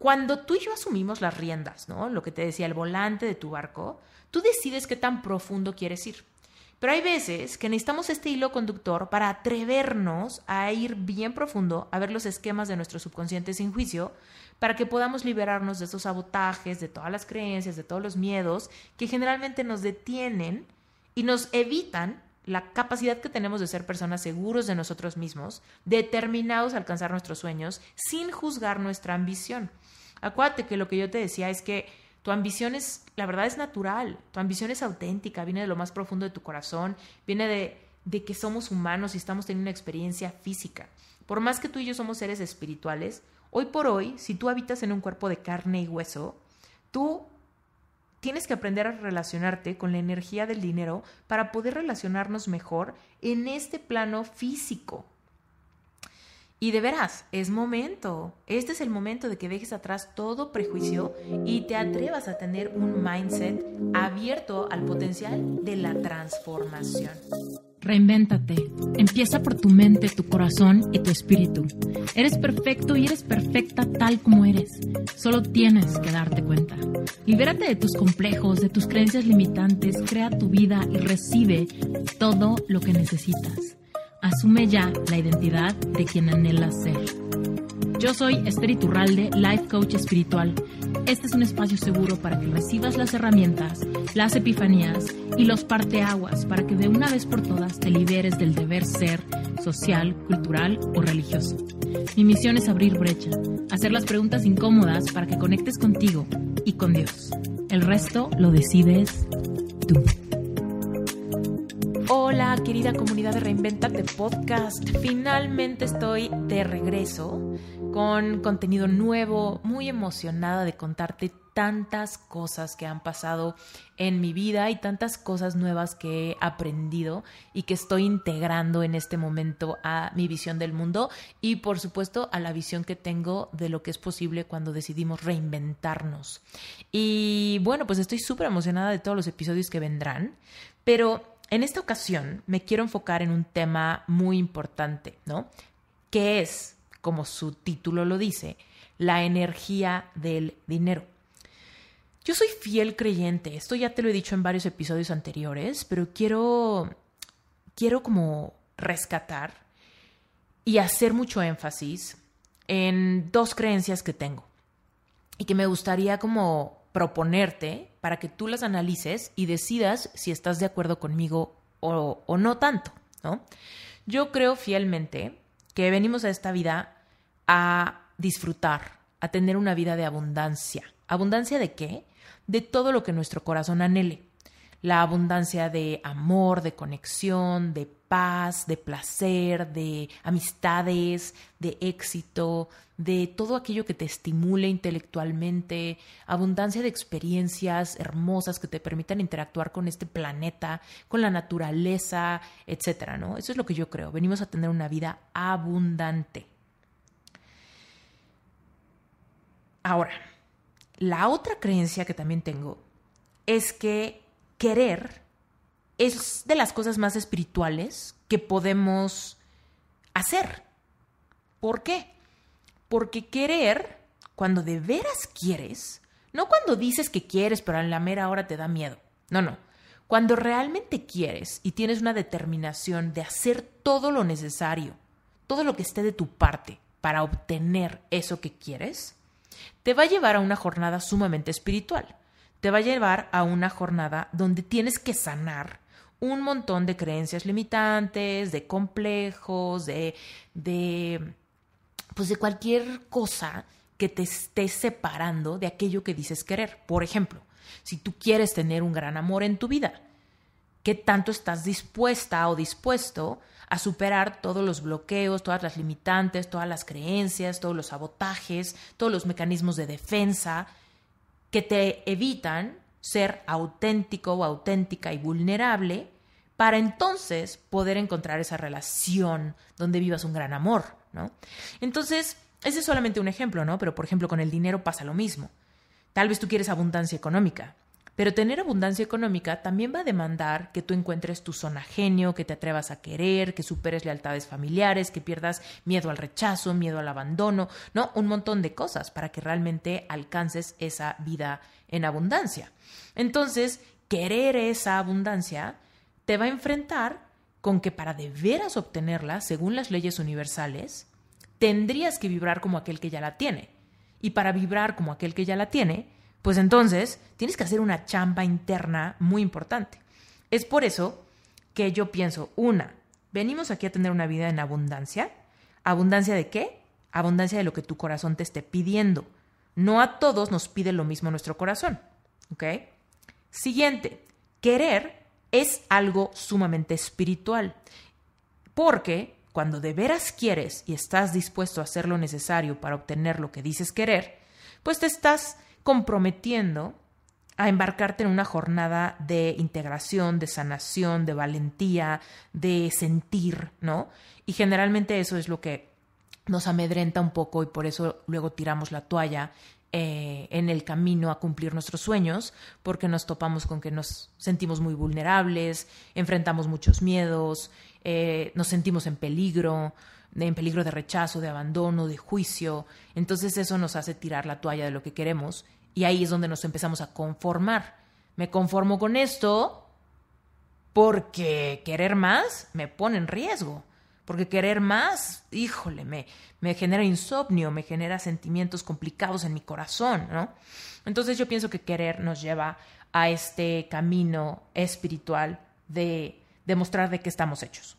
Cuando tú y yo asumimos las riendas, ¿no? Lo que te decía, el volante de tu barco, tú decides qué tan profundo quieres ir. Pero hay veces que necesitamos este hilo conductor para atrevernos a ir bien profundo, a ver los esquemas de nuestro subconsciente sin juicio, para que podamos liberarnos de esos sabotajes, de todas las creencias, de todos los miedos que generalmente nos detienen y nos evitan la capacidad que tenemos de ser personas seguros de nosotros mismos, determinados a alcanzar nuestros sueños sin juzgar nuestra ambición. Acuérdate que lo que yo te decía es que tu ambición es, la verdad, es natural, tu ambición es auténtica, viene de lo más profundo de tu corazón, viene de que somos humanos y estamos teniendo una experiencia física. Por más que tú y yo somos seres espirituales, hoy por hoy, si tú habitas en un cuerpo de carne y hueso, tú tienes que aprender a relacionarte con la energía del dinero para poder relacionarnos mejor en este plano físico. Y de veras, es momento. Este es el momento de que dejes atrás todo prejuicio y te atrevas a tener un mindset abierto al potencial de la transformación. Reinvéntate. Empieza por tu mente, tu corazón y tu espíritu. Eres perfecto y eres perfecta tal como eres. Solo tienes que darte cuenta. Libérate de tus complejos, de tus creencias limitantes, crea tu vida y recibe todo lo que necesitas. Asume ya la identidad de quien anhelas ser. Yo soy Esther Iturralde, Life Coach Espiritual. Este es un espacio seguro para que recibas las herramientas, las epifanías y los parteaguas para que de una vez por todas te liberes del deber ser social, cultural o religioso. Mi misión es abrir brecha, hacer las preguntas incómodas para que conectes contigo y con Dios. El resto lo decides tú. Hola, querida comunidad de Reinvéntate Podcast. Finalmente estoy de regreso con contenido nuevo, muy emocionada de contarte tantas cosas que han pasado en mi vida y tantas cosas nuevas que he aprendido y que estoy integrando en este momento a mi visión del mundo y, por supuesto, a la visión que tengo de lo que es posible cuando decidimos reinventarnos. Y bueno, pues estoy súper emocionada de todos los episodios que vendrán, pero en esta ocasión me quiero enfocar en un tema muy importante, ¿no? Que es, como su título lo dice, la energía del dinero. Yo soy fiel creyente, esto ya te lo he dicho en varios episodios anteriores, pero quiero como rescatar y hacer mucho énfasis en dos creencias que tengo y que me gustaría como proponerte para que tú las analices y decidas si estás de acuerdo conmigo o no tanto, ¿no? Yo creo fielmente que venimos a esta vida a disfrutar, a tener una vida de abundancia. ¿Abundancia de qué? De todo lo que nuestro corazón anhele. La abundancia de amor, de conexión, de paz, de placer, de amistades, de éxito, de todo aquello que te estimule intelectualmente, abundancia de experiencias hermosas que te permitan interactuar con este planeta, con la naturaleza, etcétera, ¿no? Eso es lo que yo creo. Venimos a tener una vida abundante. Ahora, la otra creencia que también tengo es que querer es de las cosas más espirituales que podemos hacer. ¿Por qué? Porque querer, cuando de veras quieres, no cuando dices que quieres, pero en la mera hora te da miedo. No, no. Cuando realmente quieres y tienes una determinación de hacer todo lo necesario, todo lo que esté de tu parte para obtener eso que quieres, te va a llevar a una jornada sumamente espiritual. Te va a llevar a una jornada donde tienes que sanar un montón de creencias limitantes, de complejos, de cualquier cosa que te esté separando de aquello que dices querer. Por ejemplo, si tú quieres tener un gran amor en tu vida, ¿qué tanto estás dispuesta o dispuesto a superar todos los bloqueos, todas las limitantes, todas las creencias, todos los sabotajes, todos los mecanismos de defensa que te evitan ser auténtico o auténtica y vulnerable para entonces poder encontrar esa relación donde vivas un gran amor, ¿no? Entonces, ese es solamente un ejemplo, ¿no? Pero, por ejemplo, con el dinero pasa lo mismo. Tal vez tú quieres abundancia económica, Pero tener abundancia económica también va a demandar que tú encuentres tu zona genio, que te atrevas a querer, que superes lealtades familiares, que pierdas miedo al rechazo, miedo al abandono, ¿no? Un montón de cosas para que realmente alcances esa vida en abundancia. Entonces, querer esa abundancia te va a enfrentar con que para de veras obtenerla, según las leyes universales, tendrías que vibrar como aquel que ya la tiene. Y para vibrar como aquel que ya la tiene, pues entonces tienes que hacer una chamba interna muy importante. Es por eso que yo pienso, una, venimos aquí a tener una vida en abundancia. ¿Abundancia de qué? Abundancia de lo que tu corazón te esté pidiendo. No a todos nos pide lo mismo nuestro corazón, ¿ok? Siguiente, querer es algo sumamente espiritual, porque cuando de veras quieres y estás dispuesto a hacer lo necesario para obtener lo que dices querer, pues te estás comprometiendo a embarcarte en una jornada de integración, de sanación, de valentía, de sentir, ¿no? Y generalmente eso es lo que nos amedrenta un poco y por eso luego tiramos la toalla en el camino a cumplir nuestros sueños, porque nos topamos con que nos sentimos muy vulnerables, enfrentamos muchos miedos, nos sentimos en peligro de rechazo, de abandono, de juicio. Entonces eso nos hace tirar la toalla de lo que queremos y ahí es donde nos empezamos a conformar. Me conformo con esto porque querer más me pone en riesgo, porque querer más, híjole, me genera insomnio, me genera sentimientos complicados en mi corazón, ¿no? Entonces yo pienso que querer nos lleva a este camino espiritual de demostrar de qué estamos hechos.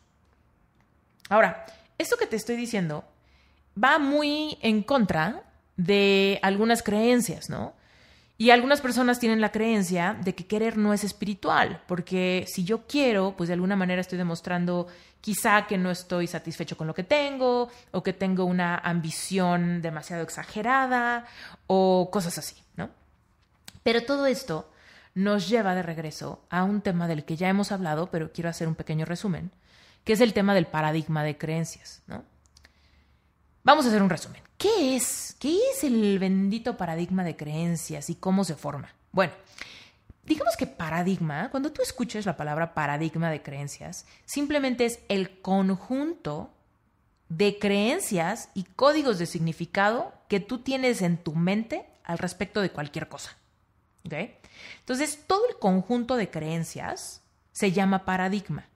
Ahora, esto que te estoy diciendo va muy en contra de algunas creencias, ¿no? Y algunas personas tienen la creencia de que querer no es espiritual, porque si yo quiero, pues de alguna manera estoy demostrando quizá que no estoy satisfecho con lo que tengo, o que tengo una ambición demasiado exagerada, o cosas así, ¿no? Pero todo esto nos lleva de regreso a un tema del que ya hemos hablado, pero quiero hacer un pequeño resumen, que es el tema del paradigma de creencias, ¿no? Vamos a hacer un resumen. ¿Qué es el bendito paradigma de creencias y cómo se forma? Bueno, digamos que paradigma, cuando tú escuches la palabra paradigma de creencias, simplemente es el conjunto de creencias y códigos de significado que tú tienes en tu mente al respecto de cualquier cosa, ¿ok? Entonces, todo el conjunto de creencias se llama paradigma.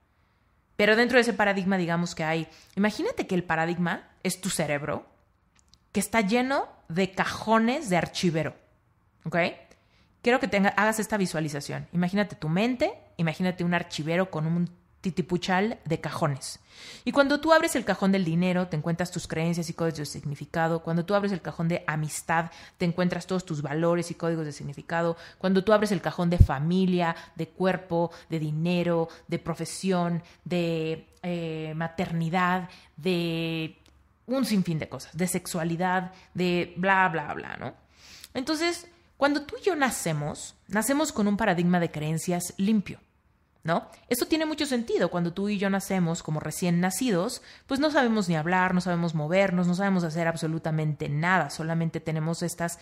Pero dentro de ese paradigma, digamos que hay... Imagínate que el paradigma es tu cerebro que está lleno de cajones de archivero, ¿ok? Quiero que hagas esta visualización. Imagínate tu mente, imagínate un archivero con un titipuchal de cajones. Y cuando tú abres el cajón del dinero, te encuentras tus creencias y códigos de significado. Cuando tú abres el cajón de amistad, te encuentras todos tus valores y códigos de significado. Cuando tú abres el cajón de familia, de cuerpo, de dinero, de profesión, de maternidad, de un sinfín de cosas, de sexualidad, de bla, bla, bla, ¿no? Entonces, cuando tú y yo nacemos con un paradigma de creencias limpio, ¿no? Esto tiene mucho sentido. Cuando tú y yo nacemos como recién nacidos, pues no sabemos ni hablar, no sabemos movernos, no sabemos hacer absolutamente nada. Solamente tenemos estos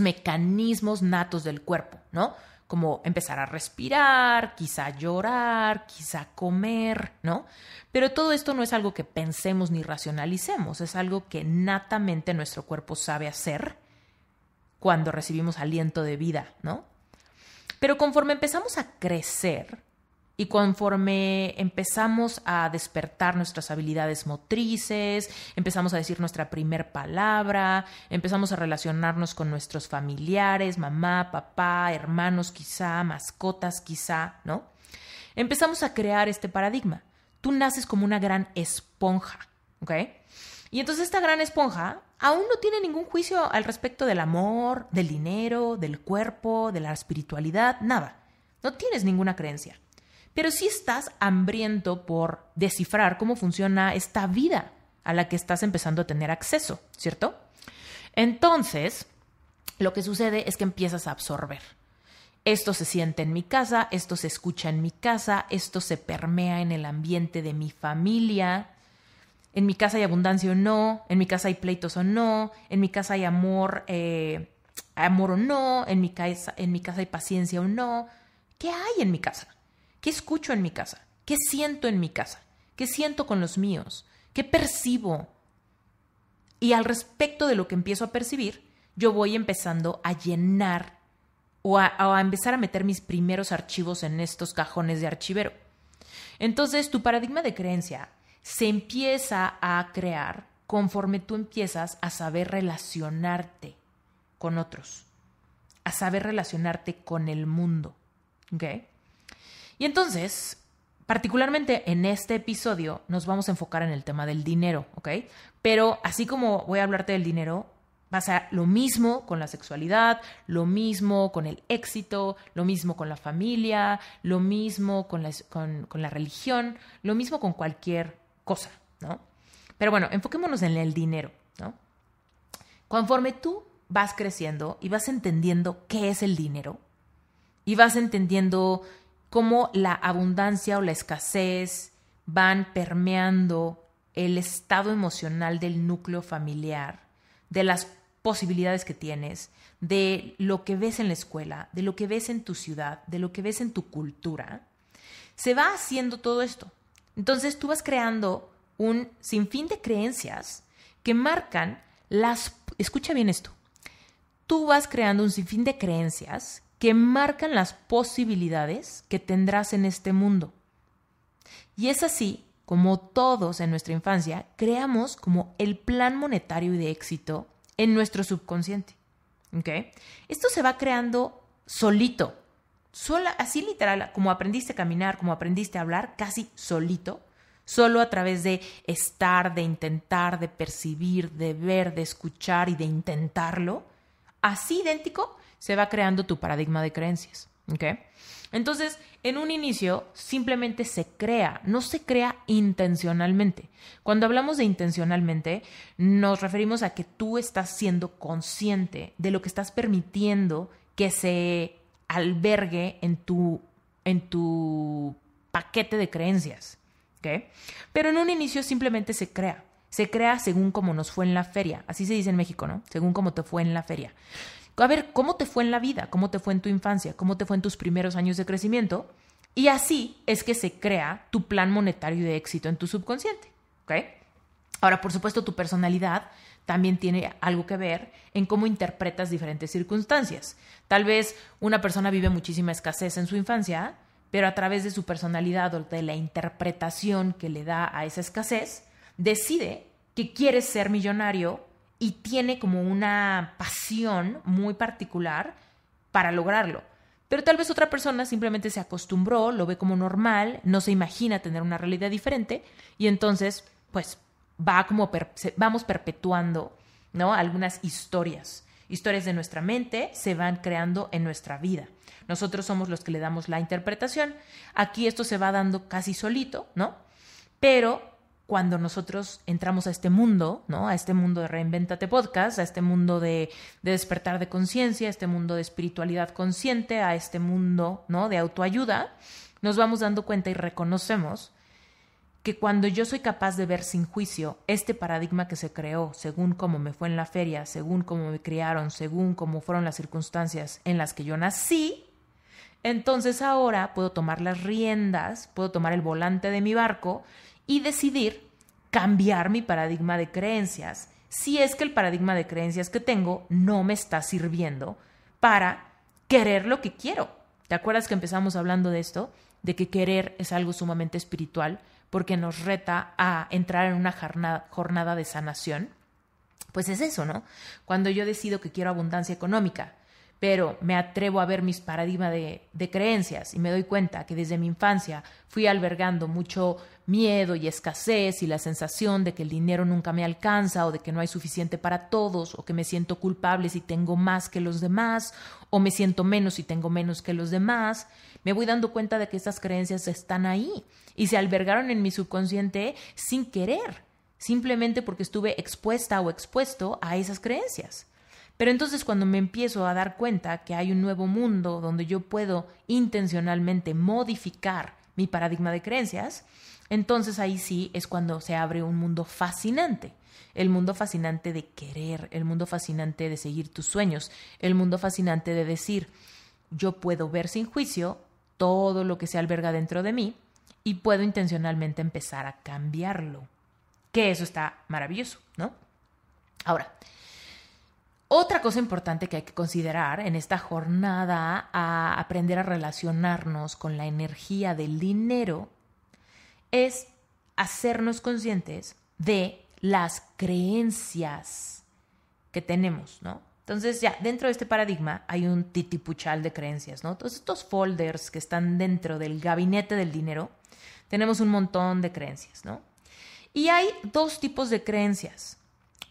mecanismos natos del cuerpo, ¿no? Como empezar a respirar, quizá llorar, quizá comer, ¿no? Pero todo esto no es algo que pensemos ni racionalicemos. Es algo que natamente nuestro cuerpo sabe hacer cuando recibimos aliento de vida, ¿no? Pero conforme empezamos a crecer y conforme empezamos a despertar nuestras habilidades motrices, empezamos a decir nuestra primer palabra, empezamos a relacionarnos con nuestros familiares, mamá, papá, hermanos quizá, mascotas quizá, ¿no? Empezamos a crear este paradigma. Tú naces como una gran esponja, ¿ok? Y entonces esta gran esponja aún no tiene ningún juicio al respecto del amor, del dinero, del cuerpo, de la espiritualidad, nada. No tienes ninguna creencia. Pero sí estás hambriento por descifrar cómo funciona esta vida a la que estás empezando a tener acceso, ¿cierto? Entonces, lo que sucede es que empiezas a absorber. Esto se siente en mi casa, esto se escucha en mi casa, esto se permea en el ambiente de mi familia. En mi casa hay abundancia o no, en mi casa hay pleitos o no, en mi casa hay amor amor o no, en mi casa hay paciencia o no. ¿Qué hay en mi casa? ¿Qué escucho en mi casa? ¿Qué siento en mi casa? ¿Qué siento con los míos? ¿Qué percibo? Y al respecto de lo que empiezo a percibir, yo voy empezando a llenar o a empezar a meter mis primeros archivos en estos cajones de archivero. Entonces, tu paradigma de creencia se empieza a crear conforme tú empiezas a saber relacionarte con otros, a saber relacionarte con el mundo. ¿Okay? Y entonces, particularmente en este episodio, nos vamos a enfocar en el tema del dinero, ¿ok? Pero así como voy a hablarte del dinero, pasa lo mismo con la sexualidad, lo mismo con el éxito, lo mismo con la familia, lo mismo con la religión, lo mismo con cualquier cosa, ¿no? Pero bueno, enfoquémonos en el dinero, ¿no? Conforme tú vas creciendo y vas entendiendo qué es el dinero y vas entendiendo cómo la abundancia o la escasez van permeando el estado emocional del núcleo familiar, de las posibilidades que tienes, de lo que ves en la escuela, de lo que ves en tu ciudad, de lo que ves en tu cultura, se va haciendo todo esto. Entonces tú vas creando un sinfín de creencias que marcan las... Escucha bien esto. Tú vas creando un sinfín de creencias que marcan las posibilidades que tendrás en este mundo. Y es así como todos en nuestra infancia creamos como el plan monetario y de éxito en nuestro subconsciente. ¿Okay? Esto se va creando solito, así literal, como aprendiste a caminar, como aprendiste a hablar, casi solito, solo a través de estar, de intentar, de percibir, de ver, de escuchar y de intentarlo. Así idéntico se va creando tu paradigma de creencias. ¿Okay? Entonces, en un inicio simplemente se crea, no se crea intencionalmente. Cuando hablamos de intencionalmente, nos referimos a que tú estás siendo consciente de lo que estás permitiendo que se albergue en tu paquete de creencias. ¿Okay? Pero en un inicio simplemente se crea. Se crea según como nos fue en la feria. Así se dice en México, ¿no? Según como te fue en la feria. A ver, ¿cómo te fue en la vida? ¿Cómo te fue en tu infancia? ¿Cómo te fue en tus primeros años de crecimiento? Y así es que se crea tu plan monetario de éxito en tu subconsciente. ¿Okay? Ahora, por supuesto, tu personalidad también tiene algo que ver en cómo interpretas diferentes circunstancias. Tal vez una persona vive muchísima escasez en su infancia, pero a través de su personalidad o de la interpretación que le da a esa escasez, decide que quiere ser millonario y tiene como una pasión muy particular para lograrlo. Pero tal vez otra persona simplemente se acostumbró, lo ve como normal, no se imagina tener una realidad diferente y entonces pues vamos perpetuando, ¿no?, algunas historias. Historias de nuestra mente se van creando en nuestra vida. Nosotros somos los que le damos la interpretación. Aquí esto se va dando casi solito, ¿no? Pero cuando nosotros entramos a este mundo, ¿no?, a este mundo de Reinvéntate Podcast, a este mundo de despertar de conciencia, a este mundo de espiritualidad consciente, a este mundo, ¿no?, de autoayuda, nos vamos dando cuenta y reconocemos que cuando yo soy capaz de ver sin juicio este paradigma que se creó según cómo me fue en la feria, según cómo me criaron, según cómo fueron las circunstancias en las que yo nací, entonces ahora puedo tomar las riendas, puedo tomar el volante de mi barco y decidir cambiar mi paradigma de creencias si es que el paradigma de creencias que tengo no me está sirviendo para querer lo que quiero. ¿Te acuerdas que empezamos hablando de esto? De que querer es algo sumamente espiritual porque nos reta a entrar en una jornada de sanación. Pues es eso, ¿no? Cuando yo decido que quiero abundancia económica, pero me atrevo a ver mis paradigmas de creencias y me doy cuenta que desde mi infancia fui albergando mucho miedo y escasez y la sensación de que el dinero nunca me alcanza o de que no hay suficiente para todos o que me siento culpable si tengo más que los demás o me siento menos si tengo menos que los demás, me voy dando cuenta de que estas creencias están ahí y se albergaron en mi subconsciente sin querer, simplemente porque estuve expuesta o expuesto a esas creencias. Pero entonces cuando me empiezo a dar cuenta que hay un nuevo mundo donde yo puedo intencionalmente modificar mi paradigma de creencias, Entonces ahí sí es cuando se abre un mundo fascinante. El mundo fascinante de querer, el mundo fascinante de seguir tus sueños, el mundo fascinante de decir, yo puedo ver sin juicio todo lo que se alberga dentro de mí y puedo intencionalmente empezar a cambiarlo. Que eso está maravilloso, ¿no? Ahora, otra cosa importante que hay que considerar en esta jornada a aprender a relacionarnos con la energía del dinero es hacernos conscientes de las creencias que tenemos, ¿no? Entonces ya dentro de este paradigma hay un titipuchal de creencias, ¿no? Todos estos folders que están dentro del gabinete del dinero, tenemos un montón de creencias, ¿no? Y hay dos tipos de creencias.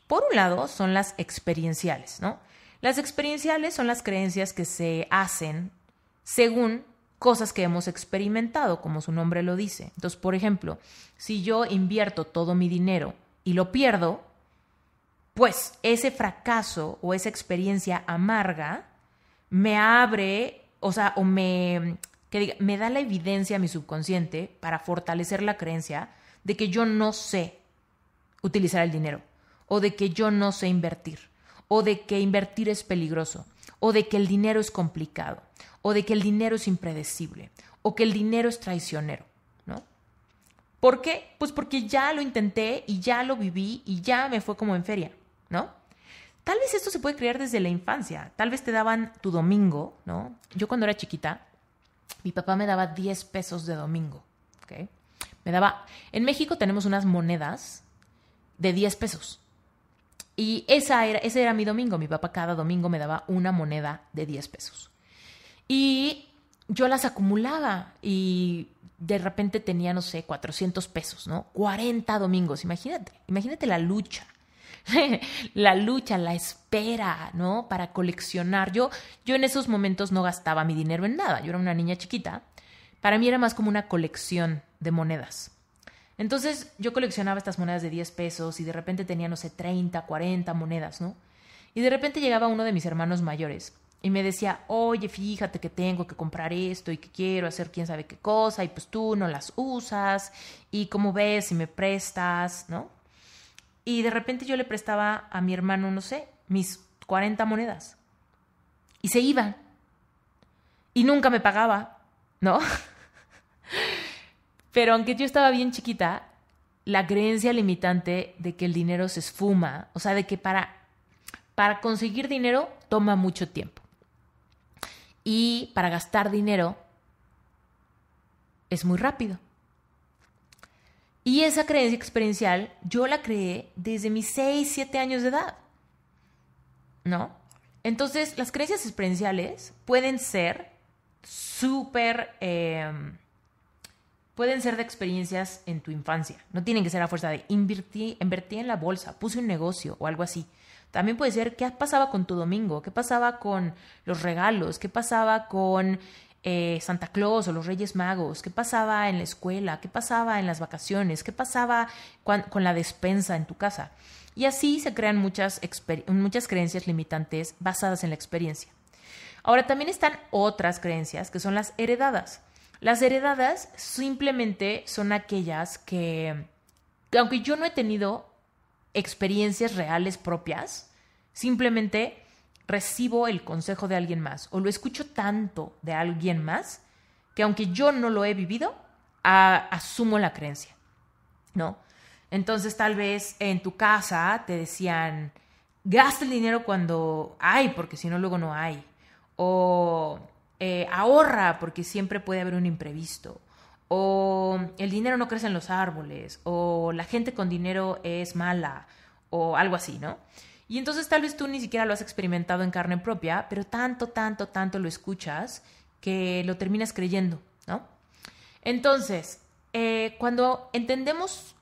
Por un lado son las experienciales, ¿no? Las experienciales son las creencias que se hacen según cosas que hemos experimentado, como su nombre lo dice. Entonces, por ejemplo, si yo invierto todo mi dinero y lo pierdo, pues ese fracaso o esa experiencia amarga me abre, o sea, o me da la evidencia a mi subconsciente para fortalecer la creencia de que yo no sé utilizar el dinero, o de que yo no sé invertir, o de que invertir es peligroso, o de que el dinero es complicado, o de que el dinero es impredecible, o que el dinero es traicionero, ¿no? ¿Por qué? Pues porque ya lo intenté y ya lo viví y ya me fue como en feria, ¿no? Tal vez esto se puede crear desde la infancia. Tal vez te daban tu domingo, ¿no? Yo cuando era chiquita, mi papá me daba 10 pesos de domingo, ¿ok? Me daba... En México tenemos unas monedas de 10 pesos. Y ese era mi domingo. Mi papá cada domingo me daba una moneda de 10 pesos. Y yo las acumulaba y de repente tenía, no sé, 400 pesos, ¿no? 40 domingos, imagínate la lucha. La espera, ¿no? Para coleccionar. Yo en esos momentos no gastaba mi dinero en nada. Yo era una niña chiquita. Para mí era más como una colección de monedas. Entonces yo coleccionaba estas monedas de 10 pesos y de repente tenía, no sé, 30, 40 monedas, ¿no? Y de repente llegaba uno de mis hermanos mayores y me decía, oye, fíjate que tengo que comprar esto y que quiero hacer quién sabe qué cosa y pues tú no las usas y cómo ves si me prestas, ¿no? Y de repente yo le prestaba a mi hermano, no sé, mis 40 monedas y se iban y nunca me pagaba, ¿no? Pero aunque yo estaba bien chiquita, la creencia limitante de que el dinero se esfuma, o sea, de que para conseguir dinero toma mucho tiempo. Y para gastar dinero es muy rápido. Y esa creencia experiencial yo la creé desde mis 6, 7 años de edad, ¿no? Entonces, las creencias experienciales pueden ser súper... Pueden ser de experiencias en tu infancia. No tienen que ser a fuerza de invertí en la bolsa, puse un negocio o algo así. También puede ser qué pasaba con tu domingo, qué pasaba con los regalos, qué pasaba con Santa Claus o los Reyes Magos, qué pasaba en la escuela, qué pasaba en las vacaciones, qué pasaba con la despensa en tu casa. Y así se crean muchas creencias limitantes basadas en la experiencia. Ahora también están otras creencias que son las heredadas. Las heredadas simplemente son aquellas que, aunque yo no he tenido experiencias reales propias, simplemente recibo el consejo de alguien más o lo escucho tanto de alguien más que aunque yo no lo he vivido, asumo la creencia, ¿no? Entonces tal vez en tu casa te decían, gasta el dinero cuando hay, porque si no luego no hay, o... Ahorra porque siempre puede haber un imprevisto, o el dinero no crece en los árboles, o la gente con dinero es mala, o algo así, ¿no? Y entonces tal vez tú ni siquiera lo has experimentado en carne propia, pero tanto lo escuchas que lo terminas creyendo, ¿no? Entonces, cuando entendemos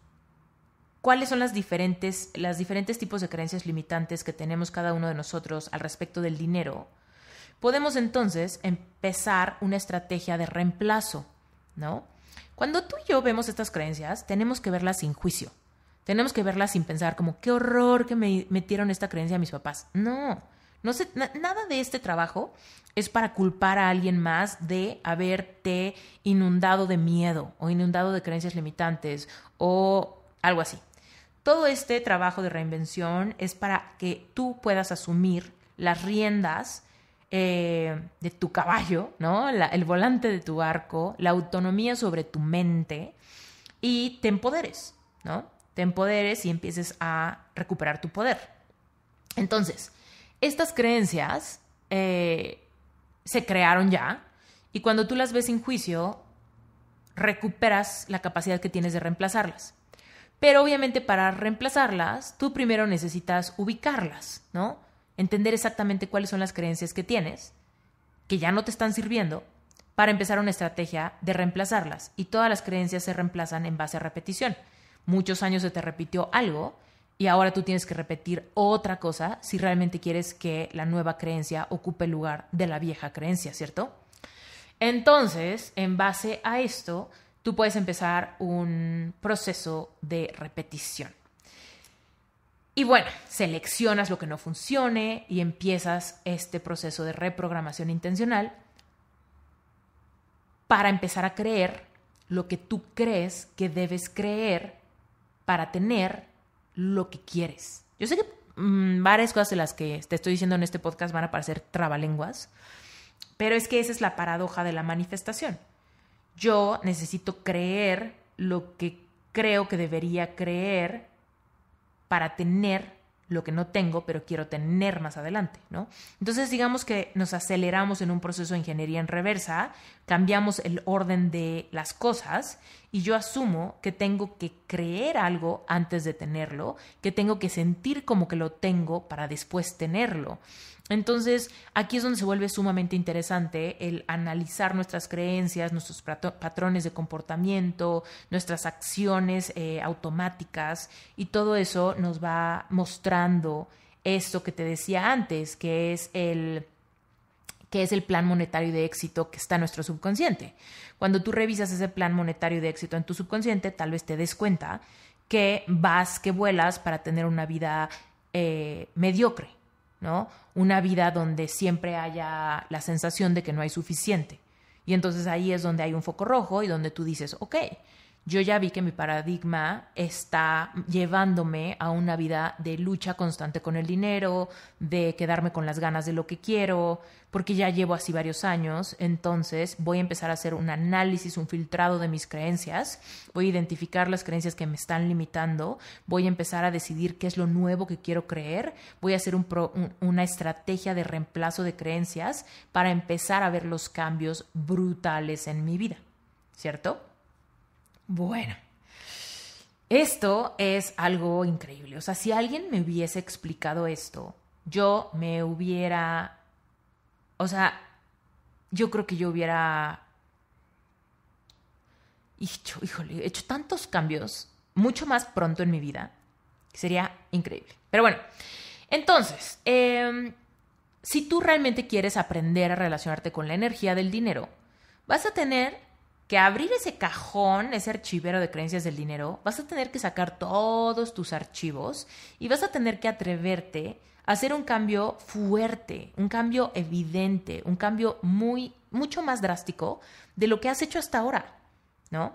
cuáles son las diferentes tipos de creencias limitantes que tenemos cada uno de nosotros al respecto del dinero, podemos entonces empezar una estrategia de reemplazo, ¿no? Cuando tú y yo vemos estas creencias, tenemos que verlas sin juicio. Tenemos que verlas sin pensar como, qué horror que me metieron esta creencia a mis papás. No, No sé, nada de este trabajo es para culpar a alguien más de haberte inundado de miedo o inundado de creencias limitantes o algo así. Todo este trabajo de reinvención es para que tú puedas asumir las riendas de tu caballo, ¿no? El volante de tu barco, la autonomía sobre tu mente y te empoderes, ¿no? Te empoderes y empieces a recuperar tu poder. Entonces, estas creencias se crearon ya y cuando tú las ves sin juicio, recuperas la capacidad que tienes de reemplazarlas. Pero obviamente para reemplazarlas, tú primero necesitas ubicarlas, ¿no? Entender exactamente cuáles son las creencias que tienes, que ya no te están sirviendo, para empezar una estrategia de reemplazarlas. Y todas las creencias se reemplazan en base a repetición. Muchos años se te repitió algo y ahora tú tienes que repetir otra cosa si realmente quieres que la nueva creencia ocupe el lugar de la vieja creencia, ¿cierto? Entonces, en base a esto, tú puedes empezar un proceso de repetición. Y bueno, seleccionas lo que no funcione y empiezas este proceso de reprogramación intencional para empezar a creer lo que tú crees que debes creer para tener lo que quieres. Yo sé que varias cosas de las que te estoy diciendo en este podcast van a parecer trabalenguas, pero es que esa es la paradoja de la manifestación. Yo necesito creer lo que creo que debería creer para tener lo que no tengo, pero quiero tener más adelante, ¿no? Entonces, digamos que nos aceleramos en un proceso de ingeniería en reversa, cambiamos el orden de las cosas y yo asumo que tengo que creer algo antes de tenerlo, que tengo que sentir como que lo tengo para después tenerlo. Entonces, aquí es donde se vuelve sumamente interesante el analizar nuestras creencias, nuestros patrones de comportamiento, nuestras acciones automáticas y todo eso nos va mostrando esto que te decía antes, que es el plan monetario de éxito que está en nuestro subconsciente. Cuando tú revisas ese plan monetario de éxito en tu subconsciente, tal vez te des cuenta que vuelas para tener una vida mediocre, ¿no? Una vida donde siempre haya la sensación de que no hay suficiente. Y entonces ahí es donde hay un foco rojo y donde tú dices, ok, yo ya vi que mi paradigma está llevándome a una vida de lucha constante con el dinero, de quedarme con las ganas de lo que quiero, porque ya llevo así varios años. Entonces voy a empezar a hacer un análisis, un filtrado de mis creencias. Voy a identificar las creencias que me están limitando. Voy a empezar a decidir qué es lo nuevo que quiero creer. Voy a hacer una estrategia de reemplazo de creencias para empezar a ver los cambios brutales en mi vida, ¿cierto? Bueno, esto es algo increíble. O sea, si alguien me hubiese explicado esto, yo creo que yo hubiera hecho tantos cambios mucho más pronto en mi vida, que sería increíble. Pero bueno, entonces, si tú realmente quieres aprender a relacionarte con la energía del dinero, vas a tener que abrir ese cajón, ese archivero de creencias del dinero, vas a tener que sacar todos tus archivos y vas a tener que atreverte hacer un cambio fuerte, un cambio evidente, un cambio mucho más drástico de lo que has hecho hasta ahora, ¿no?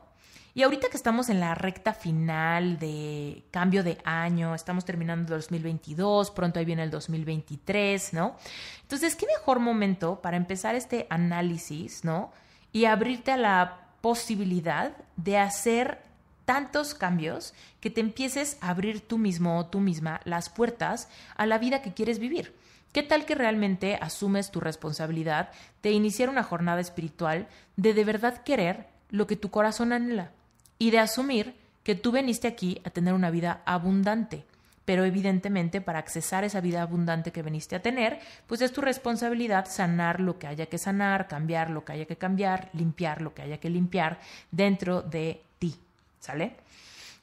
Y ahorita que estamos en la recta final de cambio de año, estamos terminando el 2022, pronto ahí viene el 2023, ¿no? Entonces, ¿qué mejor momento para empezar este análisis, ¿no? Y abrirte a la posibilidad de hacer tantos cambios que te empieces a abrir tú mismo o tú misma las puertas a la vida que quieres vivir. ¿Qué tal que realmente asumes tu responsabilidad de iniciar una jornada espiritual, de verdad querer lo que tu corazón anhela y de asumir que tú viniste aquí a tener una vida abundante? Pero evidentemente para accesar esa vida abundante que viniste a tener, pues es tu responsabilidad sanar lo que haya que sanar, cambiar lo que haya que cambiar, limpiar lo que haya que limpiar dentro de ti, ¿sale?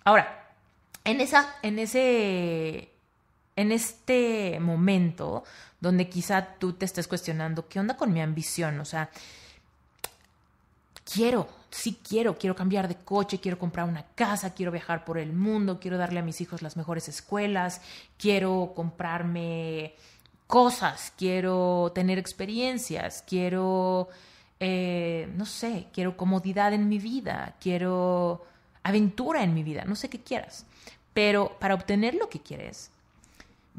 Ahora, en este momento donde quizá tú te estés cuestionando, ¿qué onda con mi ambición? O sea, quiero cambiar de coche, quiero comprar una casa, quiero viajar por el mundo, quiero darle a mis hijos las mejores escuelas, quiero comprarme cosas, quiero tener experiencias, quiero, no sé, quiero comodidad en mi vida, quiero aventura en mi vida, no sé qué quieras. Pero para obtener lo que quieres,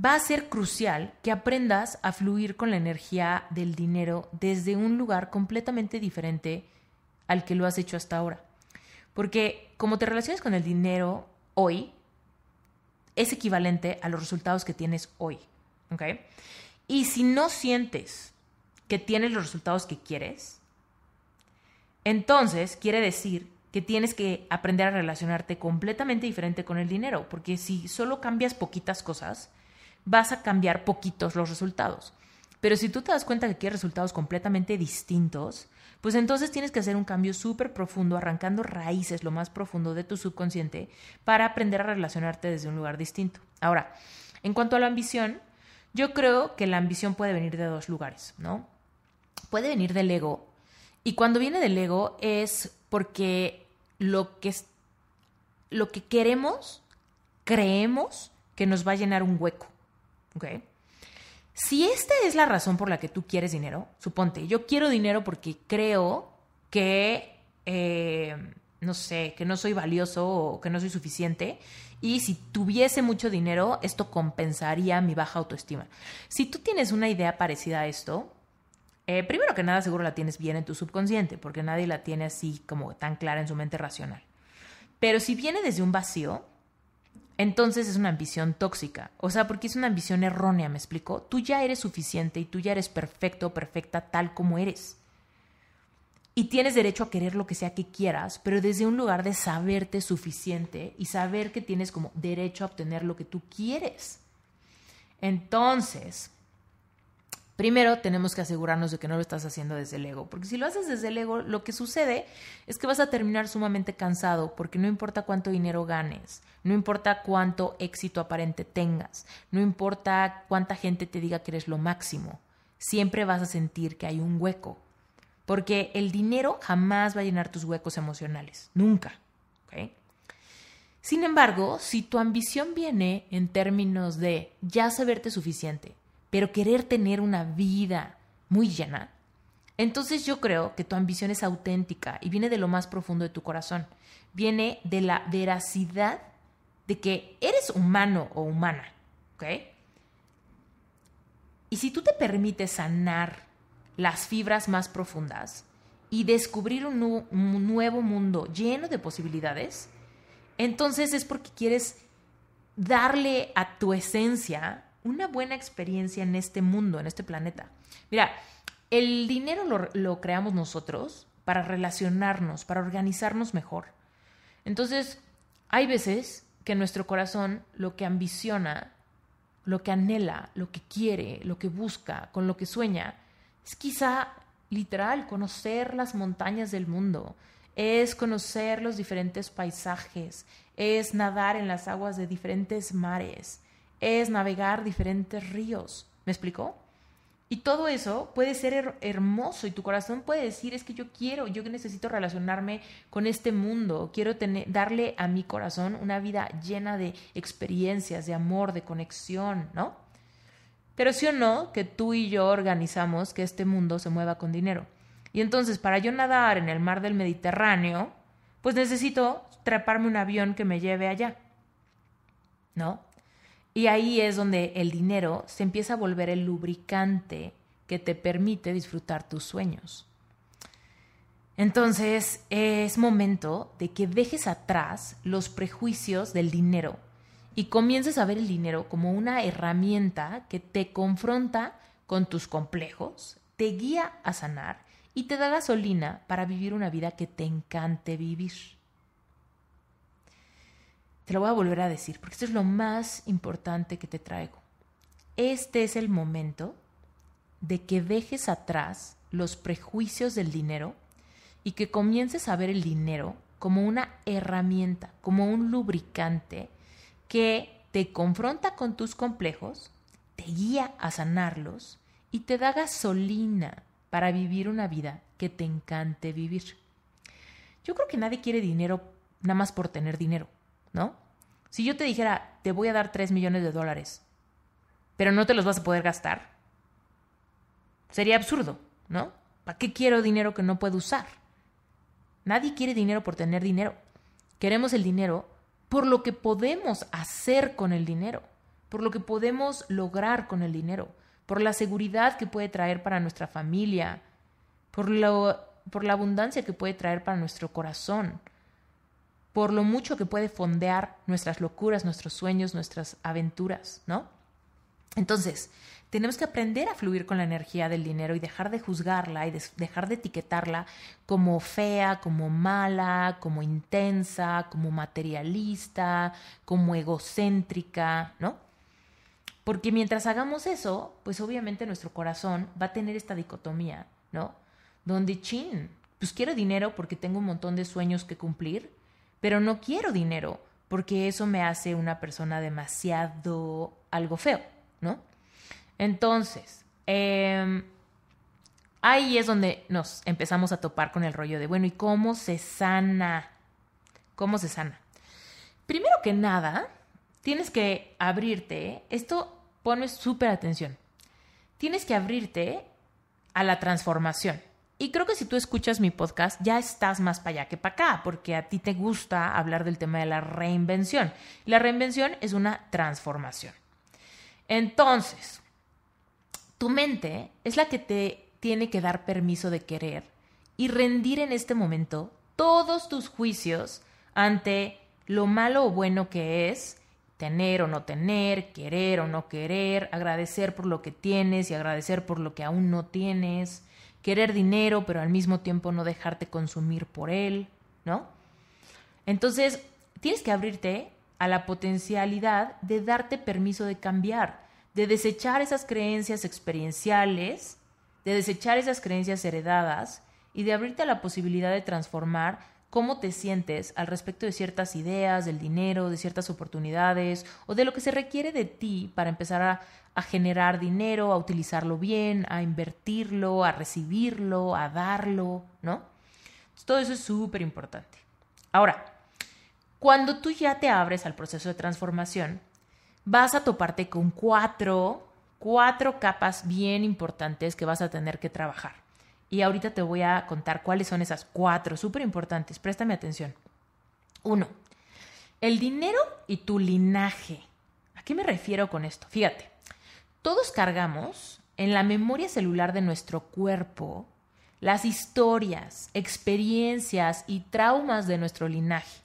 va a ser crucial que aprendas a fluir con la energía del dinero desde un lugar completamente diferente al que lo has hecho hasta ahora. Porque como te relacionas con el dinero hoy, es equivalente a los resultados que tienes hoy, ¿ok? Y si no sientes que tienes los resultados que quieres, entonces quiere decir que tienes que aprender a relacionarte completamente diferente con el dinero, porque si solo cambias poquitas cosas, vas a cambiar poquitos los resultados. Pero si tú te das cuenta que quieres resultados completamente distintos, pues entonces tienes que hacer un cambio súper profundo, arrancando raíces lo más profundo de tu subconsciente para aprender a relacionarte desde un lugar distinto. Ahora, en cuanto a la ambición, yo creo que la ambición puede venir de dos lugares, ¿no? Puede venir del ego, y cuando viene del ego es porque lo que queremos, creemos que nos va a llenar un hueco, ¿ok? Si esta es la razón por la que tú quieres dinero, suponte, yo quiero dinero porque creo que, no sé, que no soy valioso o que no soy suficiente y si tuviese mucho dinero, esto compensaría mi baja autoestima. Si tú tienes una idea parecida a esto, primero que nada seguro la tienes bien en tu subconsciente porque nadie la tiene así como tan clara en su mente racional. Pero si viene desde un vacío, entonces es una ambición tóxica, o sea, porque es una ambición errónea, ¿me explico? Tú ya eres suficiente y tú ya eres perfecto o perfecta tal como eres. Y tienes derecho a querer lo que sea que quieras, pero desde un lugar de saberte suficiente y saber que tienes como derecho a obtener lo que tú quieres. Entonces, primero tenemos que asegurarnos de que no lo estás haciendo desde el ego, porque si lo haces desde el ego, lo que sucede es que vas a terminar sumamente cansado, porque no importa cuánto dinero ganes, no importa cuánto éxito aparente tengas, no importa cuánta gente te diga que eres lo máximo, siempre vas a sentir que hay un hueco, porque el dinero jamás va a llenar tus huecos emocionales, nunca, ¿ok? Sin embargo, si tu ambición viene en términos de ya saberte suficiente, pero querer tener una vida muy llena, entonces yo creo que tu ambición es auténtica y viene de lo más profundo de tu corazón. Viene de la veracidad de que eres humano o humana, ¿ok? Y si tú te permites sanar las fibras más profundas y descubrir un nuevo mundo lleno de posibilidades, entonces es porque quieres darle a tu esencia una buena experiencia en este mundo, en este planeta. Mira, el dinero lo creamos nosotros para relacionarnos, para organizarnos mejor. Entonces, hay veces que nuestro corazón lo que ambiciona, lo que anhela, lo que quiere, lo que busca, con lo que sueña, es quizá literal conocer las montañas del mundo, es conocer los diferentes paisajes, es nadar en las aguas de diferentes mares, es navegar diferentes ríos. ¿Me explicó? Y todo eso puede ser hermoso y tu corazón puede decir, es que yo quiero, yo necesito relacionarme con este mundo, quiero darle a mi corazón una vida llena de experiencias, de amor, de conexión, ¿no? Pero sí o no, que tú y yo organizamos que este mundo se mueva con dinero. Y entonces, para yo nadar en el mar del Mediterráneo, pues necesito treparme un avión que me lleve allá, ¿no? Y ahí es donde el dinero se empieza a volver el lubricante que te permite disfrutar tus sueños. Entonces es momento de que dejes atrás los prejuicios del dinero y comiences a ver el dinero como una herramienta que te confronta con tus complejos, te guía a sanar y te da gasolina para vivir una vida que te encante vivir. Te lo voy a volver a decir, porque esto es lo más importante que te traigo. Este es el momento de que dejes atrás los prejuicios del dinero y que comiences a ver el dinero como una herramienta, como un lubricante que te confronta con tus complejos, te guía a sanarlos y te da gasolina para vivir una vida que te encante vivir. Yo creo que nadie quiere dinero nada más por tener dinero, ¿no? Si yo te dijera, te voy a dar $3 millones, pero no te los vas a poder gastar, Sería absurdo, ¿no? ¿Para qué quiero dinero que no puedo usar? Nadie quiere dinero por tener dinero. Queremos el dinero por lo que podemos hacer con el dinero, por lo que podemos lograr con el dinero, por la seguridad que puede traer para nuestra familia, por la abundancia que puede traer para nuestro corazón, por lo mucho que puede fondear nuestras locuras, nuestros sueños, nuestras aventuras, ¿no? Entonces, tenemos que aprender a fluir con la energía del dinero y dejar de juzgarla y dejar de etiquetarla como fea, como mala, como intensa, como materialista, como egocéntrica, ¿no? Porque mientras hagamos eso, pues obviamente nuestro corazón va a tener esta dicotomía, ¿no? Donde, chin, pues quiero dinero porque tengo un montón de sueños que cumplir, pero no quiero dinero porque eso me hace una persona demasiado algo feo, ¿no? Entonces, ahí es donde nos empezamos a topar con el rollo de, bueno, ¿y cómo se sana? ¿Cómo se sana? Primero que nada, tienes que abrirte, esto pones súper atención, tienes que abrirte a la transformación. Y creo que si tú escuchas mi podcast, ya estás más para allá que para acá, porque a ti te gusta hablar del tema de la reinvención. La reinvención es una transformación. Entonces, tu mente es la que te tiene que dar permiso de querer y rendir en este momento todos tus juicios ante lo malo o bueno que es tener o no tener, querer o no querer, agradecer por lo que tienes y agradecer por lo que aún no tienes, querer dinero pero al mismo tiempo no dejarte consumir por él, ¿no? Entonces, tienes que abrirte a la potencialidad de darte permiso de cambiar, de desechar esas creencias experienciales, de desechar esas creencias heredadas y de abrirte a la posibilidad de transformar cómo te sientes al respecto de ciertas ideas, del dinero, de ciertas oportunidades o de lo que se requiere de ti para empezar a generar dinero, a utilizarlo bien, a invertirlo, a recibirlo, a darlo, ¿no? Entonces, todo eso es súper importante. Ahora, cuando tú ya te abres al proceso de transformación, vas a toparte con cuatro capas bien importantes que vas a tener que trabajar. Y ahorita te voy a contar cuáles son esas cuatro súper importantes. Préstame atención. 1. El dinero y tu linaje. ¿A qué me refiero con esto? Fíjate, todos cargamos en la memoria celular de nuestro cuerpo las historias, experiencias y traumas de nuestro linaje.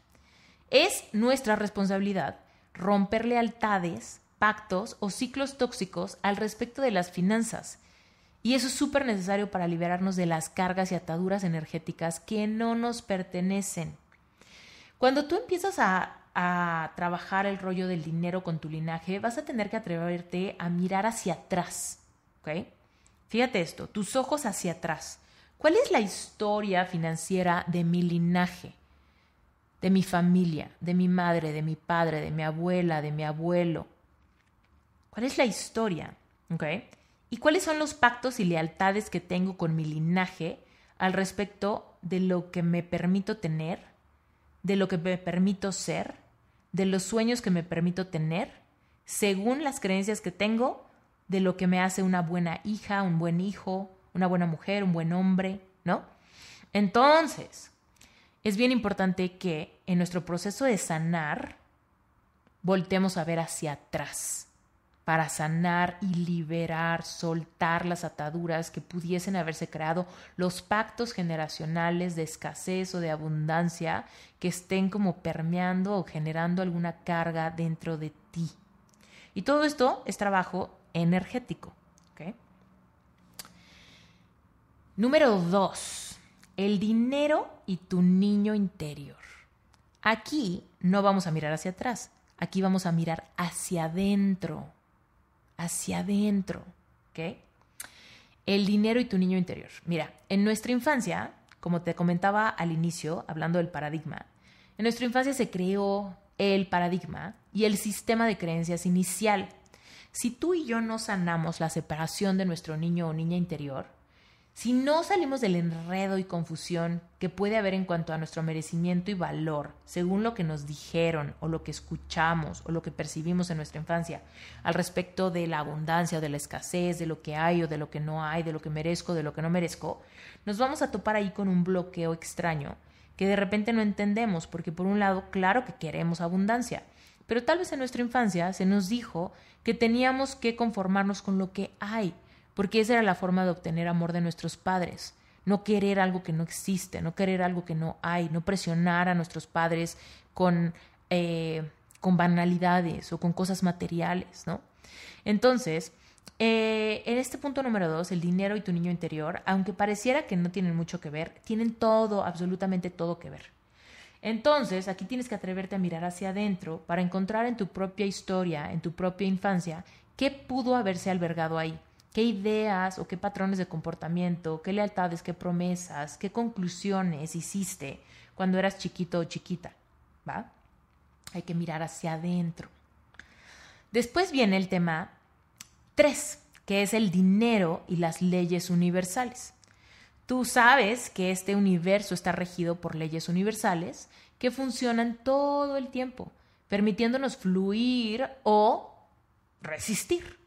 Es nuestra responsabilidad romper lealtades, pactos o ciclos tóxicos al respecto de las finanzas. Y eso es súper necesario para liberarnos de las cargas y ataduras energéticas que no nos pertenecen. Cuando tú empiezas a trabajar el rollo del dinero con tu linaje, vas a tener que atreverte a mirar hacia atrás, ¿ok? Fíjate esto, tus ojos hacia atrás. ¿Cuál es la historia financiera de mi linaje? De mi familia, de mi madre, de mi padre, de mi abuela, de mi abuelo. ¿Cuál es la historia? ¿Okay? ¿Y cuáles son los pactos y lealtades que tengo con mi linaje al respecto de lo que me permito tener, de lo que me permito ser, de los sueños que me permito tener, según las creencias que tengo, de lo que me hace una buena hija, un buen hijo, una buena mujer, un buen hombre, ¿no? Entonces, es bien importante que en nuestro proceso de sanar voltemos a ver hacia atrás para sanar y liberar, soltar las ataduras que pudiesen haberse creado, los pactos generacionales de escasez o de abundancia que estén como permeando o generando alguna carga dentro de ti. Y todo esto es trabajo energético, ¿okay? Número 2. El dinero y tu niño interior. Aquí no vamos a mirar hacia atrás. Aquí vamos a mirar hacia adentro. Hacia adentro. ¿Ok? El dinero y tu niño interior. Mira, en nuestra infancia, como te comentaba al inicio, hablando del paradigma, en nuestra infancia se creó el paradigma y el sistema de creencias inicial. Si tú y yo no sanamos la separación de nuestro niño o niña interior, Si no salimos del enredo y confusión que puede haber en cuanto a nuestro merecimiento y valor, según lo que nos dijeron o lo que escuchamos o lo que percibimos en nuestra infancia, al respecto de la abundancia o de la escasez, de lo que hay o de lo que no hay, de lo que merezco, de lo que no merezco, nos vamos a topar ahí con un bloqueo extraño que de repente no entendemos, porque por un lado, claro que queremos abundancia, pero tal vez en nuestra infancia se nos dijo que teníamos que conformarnos con lo que hay, porque esa era la forma de obtener amor de nuestros padres. No querer algo que no existe, no querer algo que no hay, no presionar a nuestros padres con banalidades o con cosas materiales, ¿no? Entonces, en este punto número 2, el dinero y tu niño interior, aunque pareciera que no tienen mucho que ver, tienen todo, absolutamente todo que ver. Entonces, aquí tienes que atreverte a mirar hacia adentro para encontrar en tu propia historia, en tu propia infancia, qué pudo haberse albergado ahí. ¿Qué ideas o qué patrones de comportamiento, qué lealtades, qué promesas, qué conclusiones hiciste cuando eras chiquito o chiquita? ¿Va? Hay que mirar hacia adentro. Después viene el tema 3, que es el dinero y las leyes universales. Tú sabes que este universo está regido por leyes universales que funcionan todo el tiempo, permitiéndonos fluir o resistir.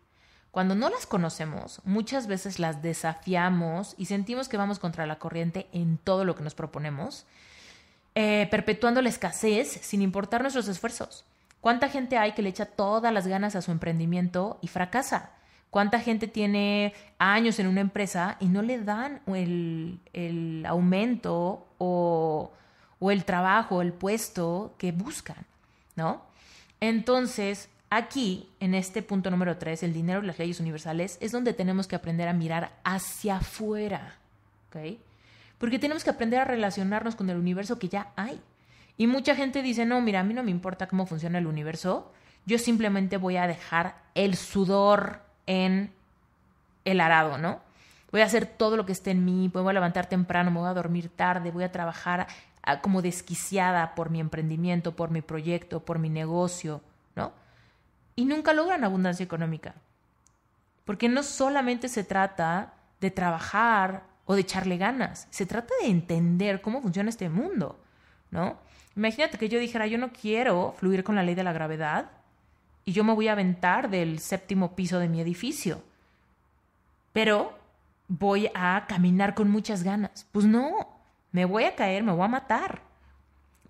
Cuando no las conocemos, muchas veces las desafiamos y sentimos que vamos contra la corriente en todo lo que nos proponemos, perpetuando la escasez sin importar nuestros esfuerzos. ¿Cuánta gente hay que le echa todas las ganas a su emprendimiento y fracasa? ¿Cuánta gente tiene años en una empresa y no le dan el aumento o el trabajo, el puesto que buscan, ¿no? Entonces, aquí, en este punto número 3, el dinero y las leyes universales, es donde tenemos que aprender a mirar hacia afuera, ¿ok? Porque tenemos que aprender a relacionarnos con el universo que ya hay. Y mucha gente dice, no, mira, a mí no me importa cómo funciona el universo, yo simplemente voy a dejar el sudor en el arado, ¿no? Voy a hacer todo lo que esté en mí, me voy a levantar temprano, me voy a dormir tarde, voy a trabajar como desquiciada por mi emprendimiento, por mi proyecto, por mi negocio, ¿no? Y nunca logran abundancia económica. Porque no solamente se trata de trabajar o de echarle ganas. Se trata de entender cómo funciona este mundo, ¿no? Imagínate que yo dijera, yo no quiero fluir con la ley de la gravedad y yo me voy a aventar del 7º piso de mi edificio. Pero voy a caminar con muchas ganas. Pues no, me voy a caer, me voy a matar.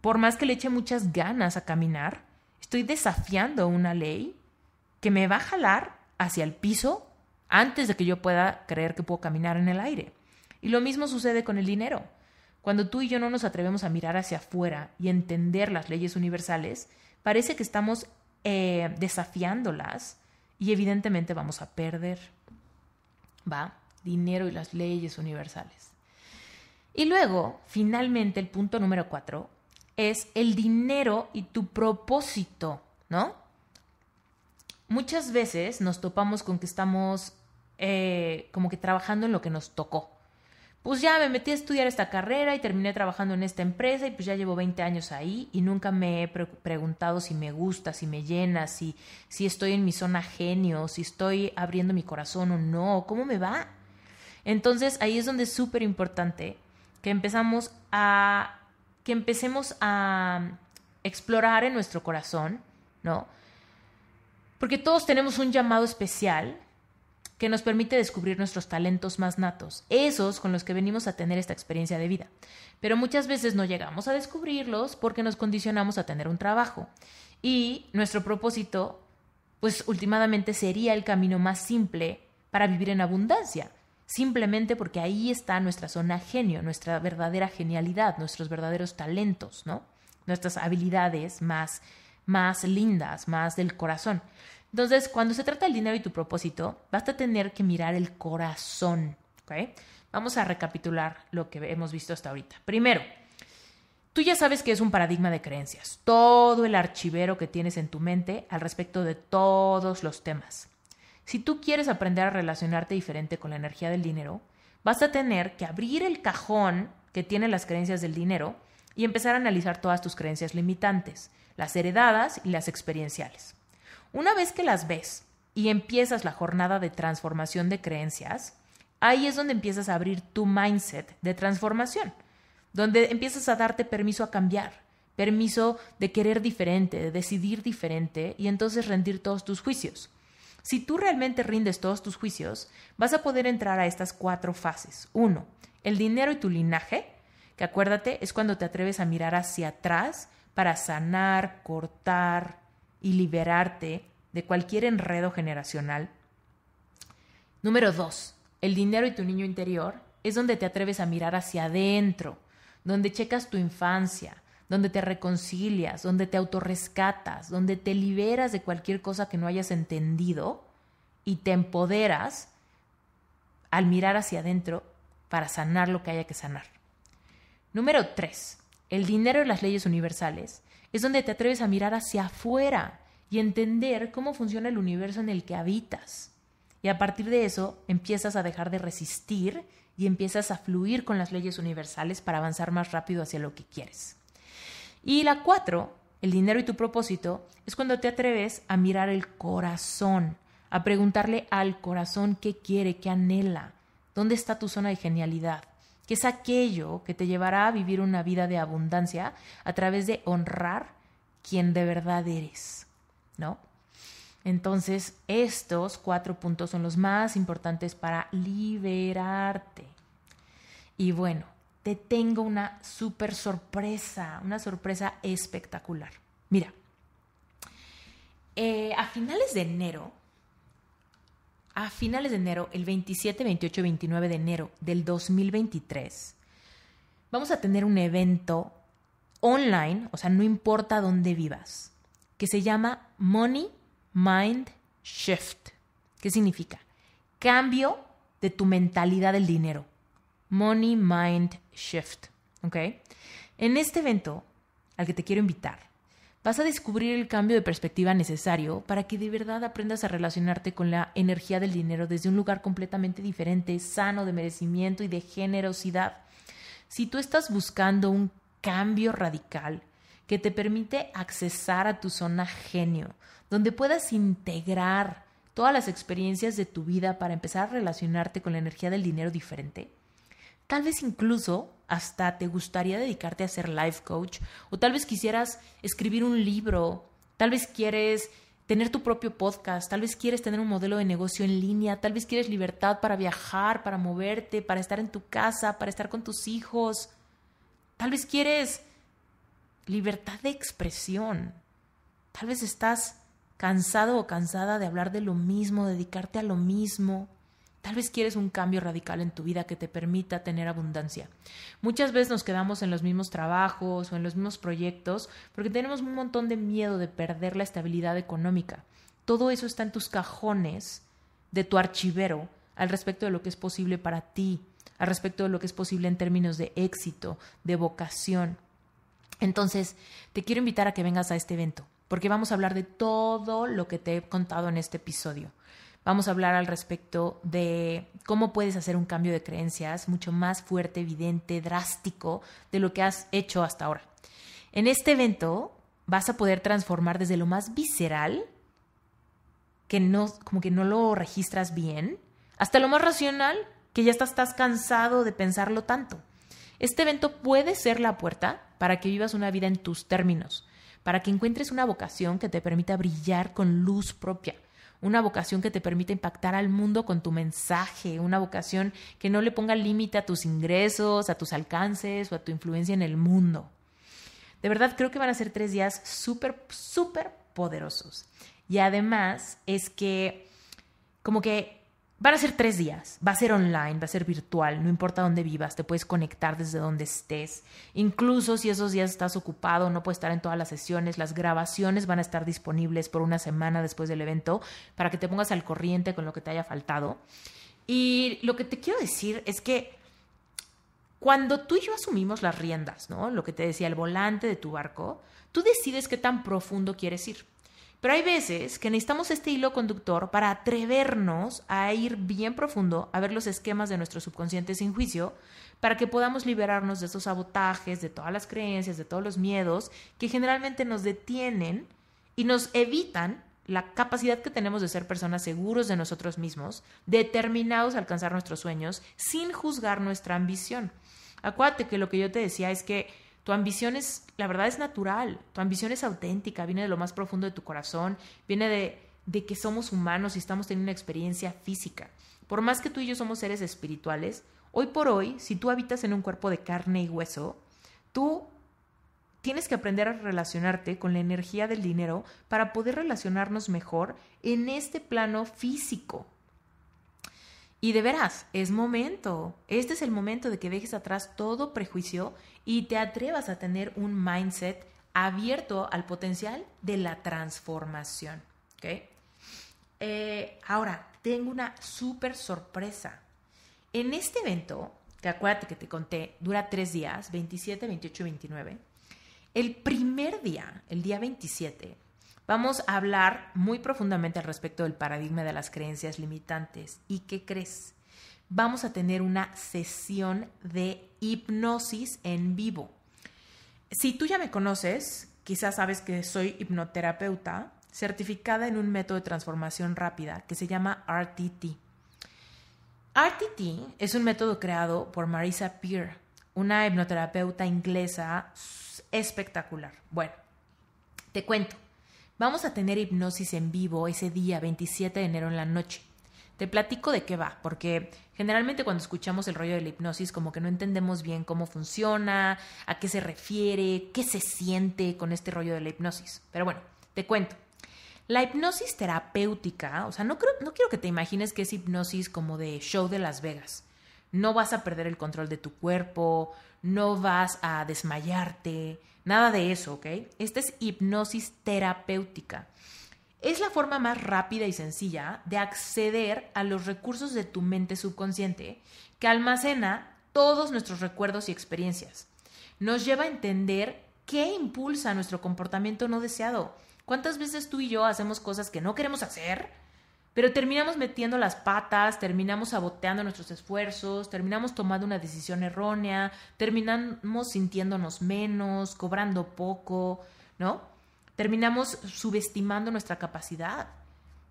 Por más que le eche muchas ganas a caminar, estoy desafiando una ley que me va a jalar hacia el piso antes de que yo pueda creer que puedo caminar en el aire. Y lo mismo sucede con el dinero. Cuando tú y yo no nos atrevemos a mirar hacia afuera y entender las leyes universales, parece que estamos desafiándolas y evidentemente vamos a perder. ¿Va? Dinero y las leyes universales. Y luego, finalmente, el punto número 4 es el dinero y tu propósito, ¿no? Muchas veces nos topamos con que estamos como que trabajando en lo que nos tocó. Pues ya me metí a estudiar esta carrera y terminé trabajando en esta empresa y pues ya llevo 20 años ahí y nunca me he preguntado si me gusta, si me llena, si estoy en mi zona genio, si estoy abriendo mi corazón o no, ¿cómo me va? Entonces ahí es donde es súper importante que empecemos a explorar en nuestro corazón, ¿no? Porque todos tenemos un llamado especial que nos permite descubrir nuestros talentos más natos, esos con los que venimos a tener esta experiencia de vida. Pero muchas veces no llegamos a descubrirlos porque nos condicionamos a tener un trabajo. Y nuestro propósito, pues últimamente sería el camino más simple para vivir en abundancia. Simplemente porque ahí está nuestra zona genio, nuestra verdadera genialidad, nuestros verdaderos talentos, ¿no? Nuestras habilidades más lindas, más del corazón. Entonces, cuando se trata del dinero y tu propósito, vas a tener que mirar el corazón, ¿ok? Vamos a recapitular lo que hemos visto hasta ahorita. Primero, tú ya sabes que es un paradigma de creencias, todo el archivero que tienes en tu mente al respecto de todos los temas. Si tú quieres aprender a relacionarte diferente con la energía del dinero, vas a tener que abrir el cajón que tiene las creencias del dinero y empezar a analizar todas tus creencias limitantes, las heredadas y las experienciales. Una vez que las ves y empiezas la jornada de transformación de creencias, Ahí es donde empiezas a abrir tu mindset de transformación, donde empiezas a darte permiso a cambiar, permiso de querer diferente, de decidir diferente y entonces rendir todos tus juicios. Si tú realmente rindes todos tus juicios, vas a poder entrar a estas 4 fases. 1, el dinero y tu linaje, que acuérdate es cuando te atreves a mirar hacia atrás para sanar, cortar y liberarte de cualquier enredo generacional. Número 2, el dinero y tu niño interior es donde te atreves a mirar hacia adentro, donde checas tu infancia, donde te reconcilias, donde te autorrescatas, donde te liberas de cualquier cosa que no hayas entendido y te empoderas al mirar hacia adentro para sanar lo que haya que sanar. Número 3, el dinero y las leyes universales es donde te atreves a mirar hacia afuera y entender cómo funciona el universo en el que habitas. Y a partir de eso empiezas a dejar de resistir y empiezas a fluir con las leyes universales para avanzar más rápido hacia lo que quieres. Y la 4, el dinero y tu propósito, es cuando te atreves a mirar el corazón, a preguntarle al corazón qué quiere, qué anhela, dónde está tu zona de genialidad, que es aquello que te llevará a vivir una vida de abundancia a través de honrar quien de verdad eres, ¿no? Entonces, estos 4 puntos son los más importantes para liberarte. Y bueno, te tengo una súper sorpresa, una sorpresa espectacular. Mira, a finales de enero, el 27, 28, 29 de enero del 2023, vamos a tener un evento online, o sea, no importa dónde vivas, que se llama Money Mind Shift. ¿Qué significa? Cambio de tu mentalidad del dinero. Money Mind Shift, ¿ok? En este evento al que te quiero invitar, vas a descubrir el cambio de perspectiva necesario para que de verdad aprendas a relacionarte con la energía del dinero desde un lugar completamente diferente, sano de merecimiento y de generosidad. Si tú estás buscando un cambio radical que te permite accesar a tu zona genio, donde puedas integrar todas las experiencias de tu vida para empezar a relacionarte con la energía del dinero diferente, tal vez incluso hasta te gustaría dedicarte a ser life coach o tal vez quisieras escribir un libro, tal vez quieres tener tu propio podcast, tal vez quieres tener un modelo de negocio en línea, tal vez quieres libertad para viajar, para moverte, para estar en tu casa, para estar con tus hijos, tal vez quieres libertad de expresión, tal vez estás cansado o cansada de hablar de lo mismo, dedicarte a lo mismo. Tal vez quieres un cambio radical en tu vida que te permita tener abundancia. Muchas veces nos quedamos en los mismos trabajos o en los mismos proyectos porque tenemos un montón de miedo de perder la estabilidad económica. Todo eso está en tus cajones de tu archivero al respecto de lo que es posible para ti, al respecto de lo que es posible en términos de éxito, de vocación. Entonces, te quiero invitar a que vengas a este evento porque vamos a hablar de todo lo que te he contado en este episodio. Vamos a hablar al respecto de cómo puedes hacer un cambio de creencias mucho más fuerte, evidente, drástico de lo que has hecho hasta ahora. En este evento vas a poder transformar desde lo más visceral, que no, como que no lo registras bien, hasta lo más racional, que ya estás cansado de pensarlo tanto. Este evento puede ser la puerta para que vivas una vida en tus términos, para que encuentres una vocación que te permita brillar con luz propia. Una vocación que te permite impactar al mundo con tu mensaje, una vocación que no le ponga límite a tus ingresos, a tus alcances o a tu influencia en el mundo. De verdad, creo que van a ser 3 días súper poderosos. Y además es que como que van a ser 3 días. Va a ser online, va a ser virtual, no importa dónde vivas, te puedes conectar desde donde estés. Incluso si esos días estás ocupado, no puedes estar en todas las sesiones, las grabaciones van a estar disponibles por una semana después del evento para que te pongas al corriente con lo que te haya faltado. Y lo que te quiero decir es que cuando tú y yo asumimos las riendas, ¿no? Lo que te decía, el volante de tu barco, tú decides qué tan profundo quieres ir. Pero hay veces que necesitamos este hilo conductor para atrevernos a ir bien profundo, a ver los esquemas de nuestro subconsciente sin juicio, para que podamos liberarnos de esos sabotajes, de todas las creencias, de todos los miedos que generalmente nos detienen y nos evitan la capacidad que tenemos de ser personas seguros de nosotros mismos, determinados a alcanzar nuestros sueños, sin juzgar nuestra ambición. Acuérdate que lo que yo te decía es que tu ambición es, la verdad es natural, tu ambición es auténtica, viene de lo más profundo de tu corazón, viene de que somos humanos y estamos teniendo una experiencia física. Por más que tú y yo somos seres espirituales, hoy por hoy, si tú habitas en un cuerpo de carne y hueso, tú tienes que aprender a relacionarte con la energía del dinero para poder relacionarnos mejor en este plano físico. Y de veras, es momento. Este es el momento de que dejes atrás todo prejuicio y te atrevas a tener un mindset abierto al potencial de la transformación. ¿Okay? Ahora, tengo una súper sorpresa. En este evento, que acuérdate que te conté, dura 3 días, 27, 28 y 29. El primer día, el día 27, vamos a hablar muy profundamente al respecto del paradigma de las creencias limitantes. ¿Y qué crees? Vamos a tener una sesión de hipnosis en vivo. Si tú ya me conoces, quizás sabes que soy hipnoterapeuta certificada en un método de transformación rápida que se llama RTT. RTT es un método creado por Marisa Peer, una hipnoterapeuta inglesa espectacular. Bueno, te cuento. Vamos a tener hipnosis en vivo ese día, 27 de enero en la noche. Te platico de qué va, porque generalmente cuando escuchamos el rollo de la hipnosis como que no entendemos bien cómo funciona, a qué se refiere, qué se siente con este rollo de la hipnosis. Pero bueno, te cuento. La hipnosis terapéutica, o sea, no quiero que te imagines que es hipnosis como de show de Las Vegas. No vas a perder el control de tu cuerpo, no vas a desmayarte, nada de eso, ¿ok? Esta es hipnosis terapéutica. Es la forma más rápida y sencilla de acceder a los recursos de tu mente subconsciente que almacena todos nuestros recuerdos y experiencias. Nos lleva a entender qué impulsa nuestro comportamiento no deseado. ¿Cuántas veces tú y yo hacemos cosas que no queremos hacer? Pero terminamos metiendo las patas, terminamos saboteando nuestros esfuerzos, terminamos tomando una decisión errónea, terminamos sintiéndonos menos, cobrando poco, ¿no? Terminamos subestimando nuestra capacidad,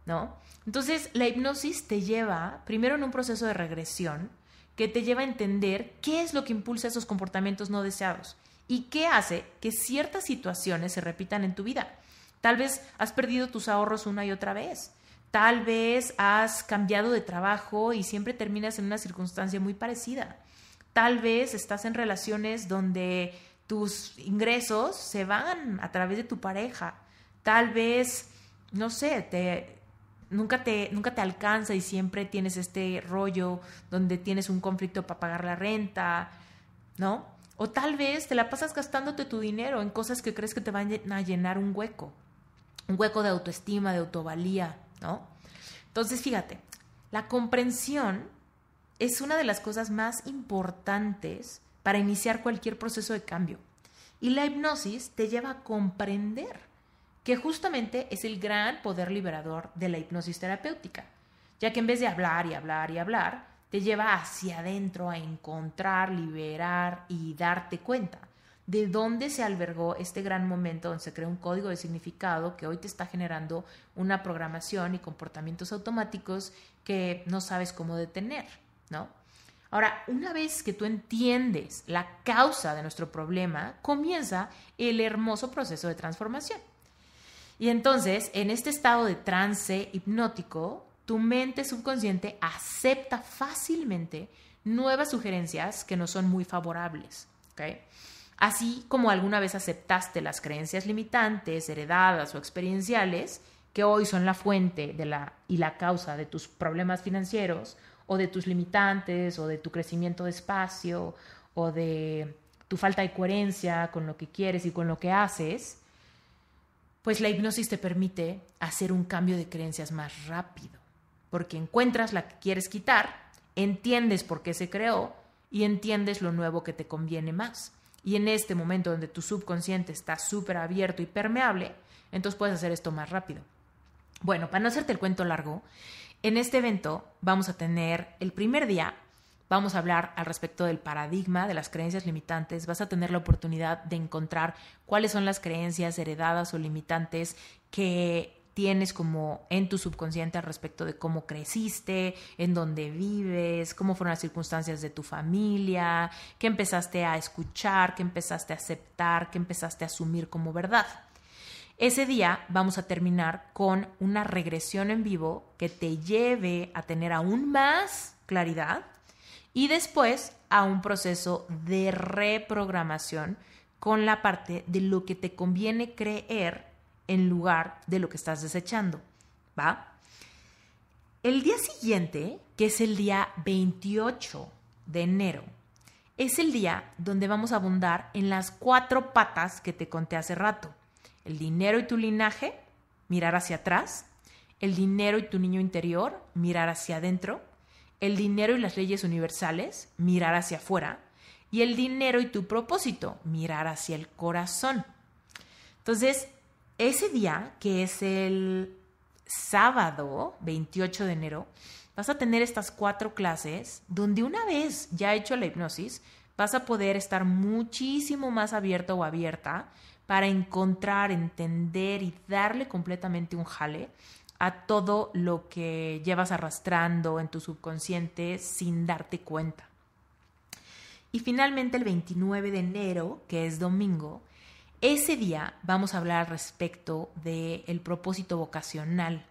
¿no? Entonces, la hipnosis te lleva primero en un proceso de regresión que te lleva a entender qué es lo que impulsa esos comportamientos no deseados y qué hace que ciertas situaciones se repitan en tu vida. Tal vez has perdido tus ahorros una y otra vez. Tal vez has cambiado de trabajo y siempre terminas en una circunstancia muy parecida. Tal vez estás en relaciones donde tus ingresos se van a través de tu pareja. Tal vez, no sé, nunca te alcanza y siempre tienes este rollo donde tienes un conflicto para pagar la renta, ¿no? O tal vez te la pasas gastándote tu dinero en cosas que crees que te van a llenar un hueco de autoestima, de autovalía, ¿no? Entonces, fíjate, la comprensión es una de las cosas más importantes para iniciar cualquier proceso de cambio. Y la hipnosis te lleva a comprender que justamente es el gran poder liberador de la hipnosis terapéutica, ya que en vez de hablar y hablar y hablar, te lleva hacia adentro a encontrar, liberar y darte cuenta de dónde se albergó este gran momento donde se creó un código de significado que hoy te está generando una programación y comportamientos automáticos que no sabes cómo detener, ¿no? Ahora, una vez que tú entiendes la causa de nuestro problema, comienza el hermoso proceso de transformación. Y entonces, en este estado de trance hipnótico, tu mente subconsciente acepta fácilmente nuevas sugerencias que no son muy favorables, ¿ok? Así como alguna vez aceptaste las creencias limitantes, heredadas o experienciales, que hoy son la fuente de la causa de tus problemas financieros, o de tus limitantes, o de tu crecimiento despacio, o de tu falta de coherencia con lo que quieres y con lo que haces, pues la hipnosis te permite hacer un cambio de creencias más rápido, porque encuentras la que quieres quitar, entiendes por qué se creó y entiendes lo nuevo que te conviene más. Y en este momento donde tu subconsciente está súper abierto y permeable, entonces puedes hacer esto más rápido. Bueno, para no hacerte el cuento largo, en este evento vamos a tener el primer día, vamos a hablar al respecto del paradigma de las creencias limitantes. Vas a tener la oportunidad de encontrar cuáles son las creencias heredadas o limitantes que tienes como en tu subconsciente al respecto de cómo creciste, en dónde vives, cómo fueron las circunstancias de tu familia, qué empezaste a escuchar, qué empezaste a aceptar, qué empezaste a asumir como verdad. Ese día vamos a terminar con una regresión en vivo que te lleve a tener aún más claridad y después a un proceso de reprogramación con la parte de lo que te conviene creer en lugar de lo que estás desechando, ¿va? El día siguiente, que es el día 28 de enero, es el día donde vamos a abundar en las 4 patas que te conté hace rato. El dinero y tu linaje, mirar hacia atrás. El dinero y tu niño interior, mirar hacia adentro. El dinero y las leyes universales, mirar hacia afuera. Y el dinero y tu propósito, mirar hacia el corazón. Entonces, ese día, que es el sábado 28 de enero, vas a tener estas 4 clases donde una vez ya hecho la hipnosis, vas a poder estar muchísimo más abierto o abierta para encontrar, entender y darle completamente un jale a todo lo que llevas arrastrando en tu subconsciente sin darte cuenta. Y finalmente el 29 de enero, que es domingo, ese día vamos a hablar al respecto del propósito vocacional.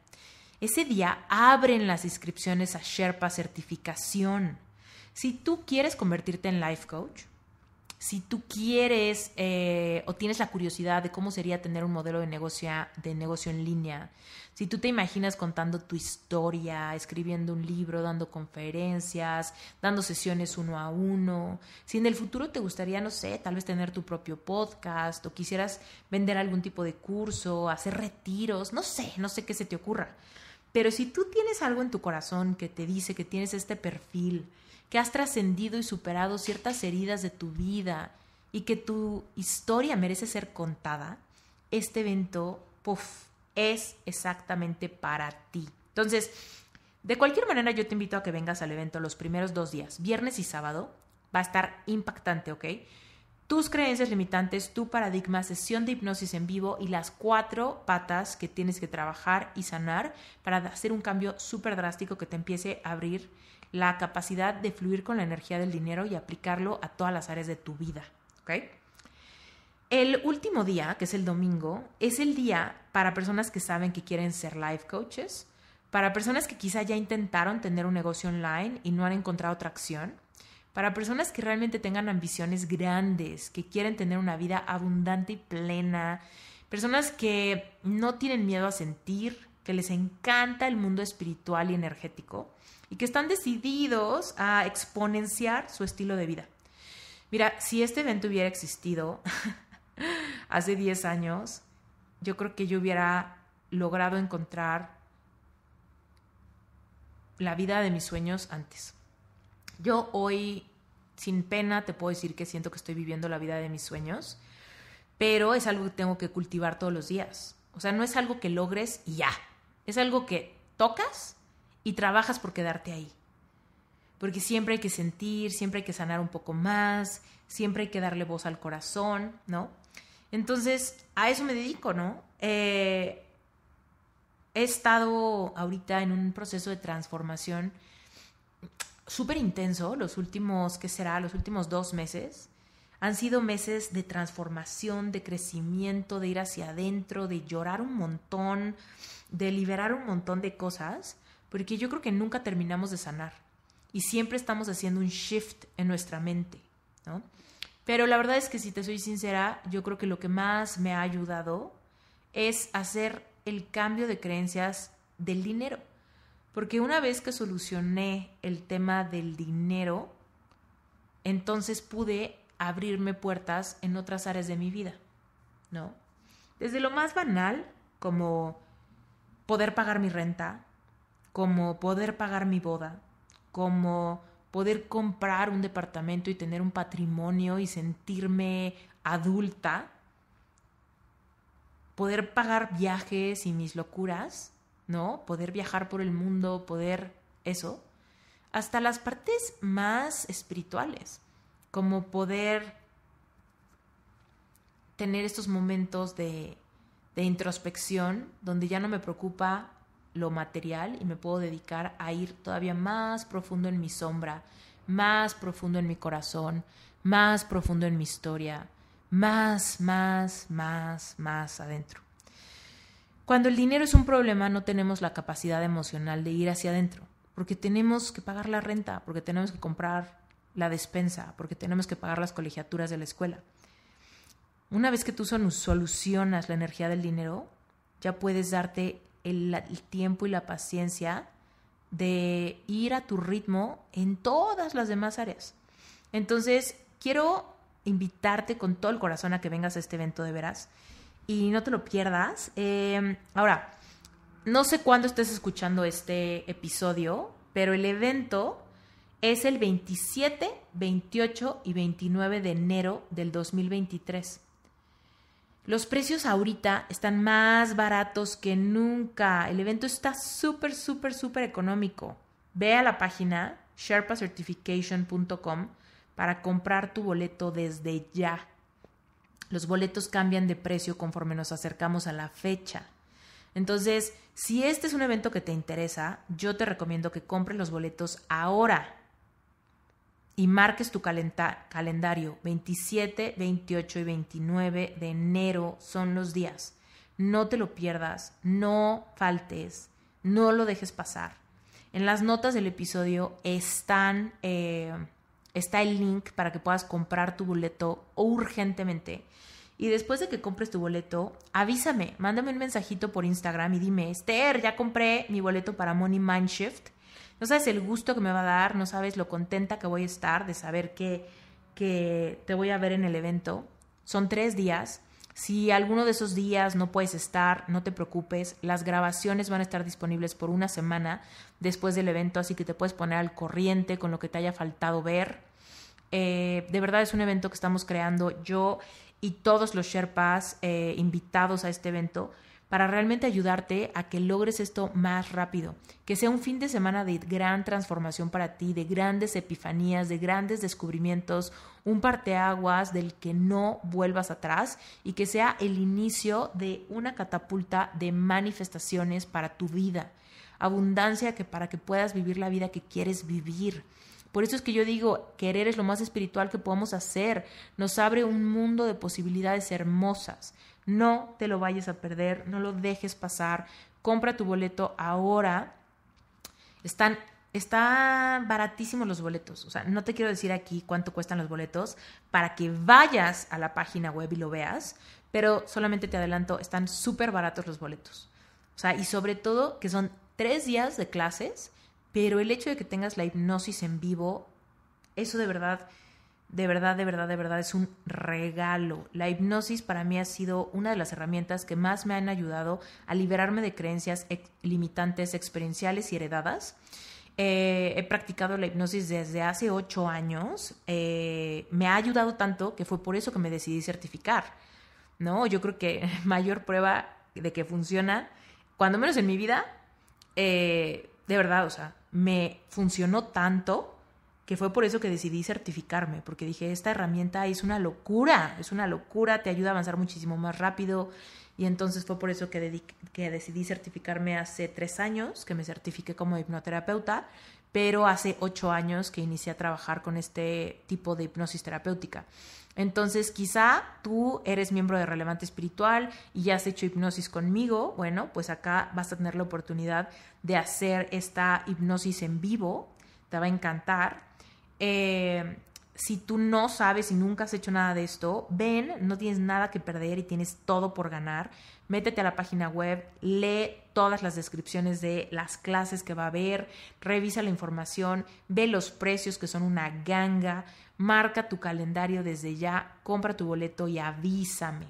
Ese día abren las inscripciones a Sherpa Certificación. Si tú quieres convertirte en life coach, si tú quieres o tienes la curiosidad de cómo sería tener un modelo de negocio en línea, si tú te imaginas contando tu historia, escribiendo un libro, dando conferencias, dando sesiones 1 a 1, si en el futuro te gustaría, no sé, tal vez tener tu propio podcast o quisieras vender algún tipo de curso, hacer retiros, no sé qué se te ocurra. Pero si tú tienes algo en tu corazón que te dice que tienes este perfil, que has trascendido y superado ciertas heridas de tu vida y que tu historia merece ser contada, este evento, es exactamente para ti. Entonces, de cualquier manera, yo te invito a que vengas al evento los primeros 2 días, viernes y sábado. Va a estar impactante, ¿ok? Tus creencias limitantes, tu paradigma, sesión de hipnosis en vivo y las 4 patas que tienes que trabajar y sanar para hacer un cambio súper drástico que te empiece a abrir la capacidad de fluir con la energía del dinero y aplicarlo a todas las áreas de tu vida, ¿ok? El último día, que es el domingo, es el día para personas que saben que quieren ser life coaches, para personas que quizá ya intentaron tener un negocio online y no han encontrado tracción, para personas que realmente tengan ambiciones grandes, que quieren tener una vida abundante y plena, personas que no tienen miedo a sentir, que les encanta el mundo espiritual y energético y que están decididos a exponenciar su estilo de vida. Mira, si este evento hubiera existido hace 10 años, yo creo que yo hubiera logrado encontrar la vida de mis sueños antes. Yo hoy, sin pena, te puedo decir que siento que estoy viviendo la vida de mis sueños, pero es algo que tengo que cultivar todos los días. O sea, no es algo que logres y ya. Es algo que tocas y trabajas por quedarte ahí. Porque siempre hay que sentir, siempre hay que sanar un poco más, siempre hay que darle voz al corazón, ¿no? Entonces, a eso me dedico, ¿no? He estado ahorita en un proceso de transformación súper intenso. Los últimos 2 meses. Han sido meses de transformación, de crecimiento, de ir hacia adentro, de llorar un montón, de liberar un montón de cosas, porque yo creo que nunca terminamos de sanar y siempre estamos haciendo un shift en nuestra mente, ¿no? Pero la verdad es que, si te soy sincera, yo creo que lo que más me ha ayudado es hacer el cambio de creencias del dinero, porque una vez que solucioné el tema del dinero, entonces pude abrirme puertas en otras áreas de mi vida, ¿no? Desde lo más banal, como poder pagar mi renta, como poder pagar mi boda, como poder comprar un departamento y tener un patrimonio y sentirme adulta, poder pagar viajes y mis locuras, ¿no? Poder viajar por el mundo, poder eso, hasta las partes más espirituales, como poder tener estos momentos de, de introspección, donde ya no me preocupa lo material y me puedo dedicar a ir todavía más profundo en mi sombra, más profundo en mi corazón, más profundo en mi historia, más adentro. Cuando el dinero es un problema, no tenemos la capacidad emocional de ir hacia adentro, porque tenemos que pagar la renta, porque tenemos que comprar la despensa, porque tenemos que pagar las colegiaturas de la escuela. Una vez que tú solucionas la energía del dinero, ya puedes darte el tiempo y la paciencia de ir a tu ritmo en todas las demás áreas. Entonces, quiero invitarte con todo el corazón a que vengas a este evento de veras y no te lo pierdas. Ahora, no sé cuándo estés escuchando este episodio, pero el evento es el 27, 28 y 29 de enero del 2023. Los precios ahorita están más baratos que nunca. El evento está súper económico. Ve a la página SherpaCertification.com para comprar tu boleto desde ya. Los boletos cambian de precio conforme nos acercamos a la fecha. Entonces, si este es un evento que te interesa, yo te recomiendo que compres los boletos ahora y marques tu calendario. 27, 28 y 29 de enero son los días. No te lo pierdas, no faltes, no lo dejes pasar. En las notas del episodio está el link para que puedas comprar tu boleto urgentemente. Y después de que compres tu boleto, avísame, mándame un mensajito por Instagram y dime, Esther, ya compré mi boleto para Money Mind Shift. No sabes el gusto que me va a dar, no sabes lo contenta que voy a estar de saber que te voy a ver en el evento. Son 3 días. Si alguno de esos días no puedes estar, no te preocupes. Las grabaciones van a estar disponibles por 1 semana después del evento, así que te puedes poner al corriente con lo que te haya faltado ver. De verdad es un evento que estamos creando yo y todos los Sherpas invitados a este evento para realmente ayudarte a que logres esto más rápido. Que sea un fin de semana de gran transformación para ti, de grandes epifanías, de grandes descubrimientos, un parteaguas del que no vuelvas atrás y que sea el inicio de una catapulta de manifestaciones para tu vida. Abundancia que para que puedas vivir la vida que quieres vivir. Por eso es que yo digo, querer es lo más espiritual que podemos hacer. Nos abre un mundo de posibilidades hermosas. No te lo vayas a perder, no lo dejes pasar. Compra tu boleto ahora. Están baratísimos los boletos. O sea, no te quiero decir aquí cuánto cuestan los boletos para que vayas a la página web y lo veas, pero solamente te adelanto, están súper baratos los boletos. O sea, y sobre todo que son 3 días de clases. Pero el hecho de que tengas la hipnosis en vivo, eso de verdad es un regalo. La hipnosis para mí ha sido una de las herramientas que más me han ayudado a liberarme de creencias limitantes experienciales y heredadas. He practicado la hipnosis desde hace 8 años. Me ha ayudado tanto que fue por eso que me decidí certificar, ¿no? Yo creo que mayor prueba de que funciona, cuando menos en mi vida, de verdad, o sea, me funcionó tanto que fue por eso que decidí certificarme, porque dije, esta herramienta es una locura, te ayuda a avanzar muchísimo más rápido. Y entonces fue por eso que decidí certificarme hace 3 años, que me certifiqué como hipnoterapeuta, pero hace 8 años que inicié a trabajar con este tipo de hipnosis terapéutica. Entonces, quizá tú eres miembro de Relevante Espiritual y ya has hecho hipnosis conmigo. Bueno, pues acá vas a tener la oportunidad de hacer esta hipnosis en vivo. Te va a encantar. Si tú no sabes y nunca has hecho nada de esto, ven, no tienes nada que perder y tienes todo por ganar. Métete a la página web, lee todas las descripciones de las clases que va a haber, revisa la información, ve los precios que son una ganga, marca tu calendario desde ya, compra tu boleto y avísame.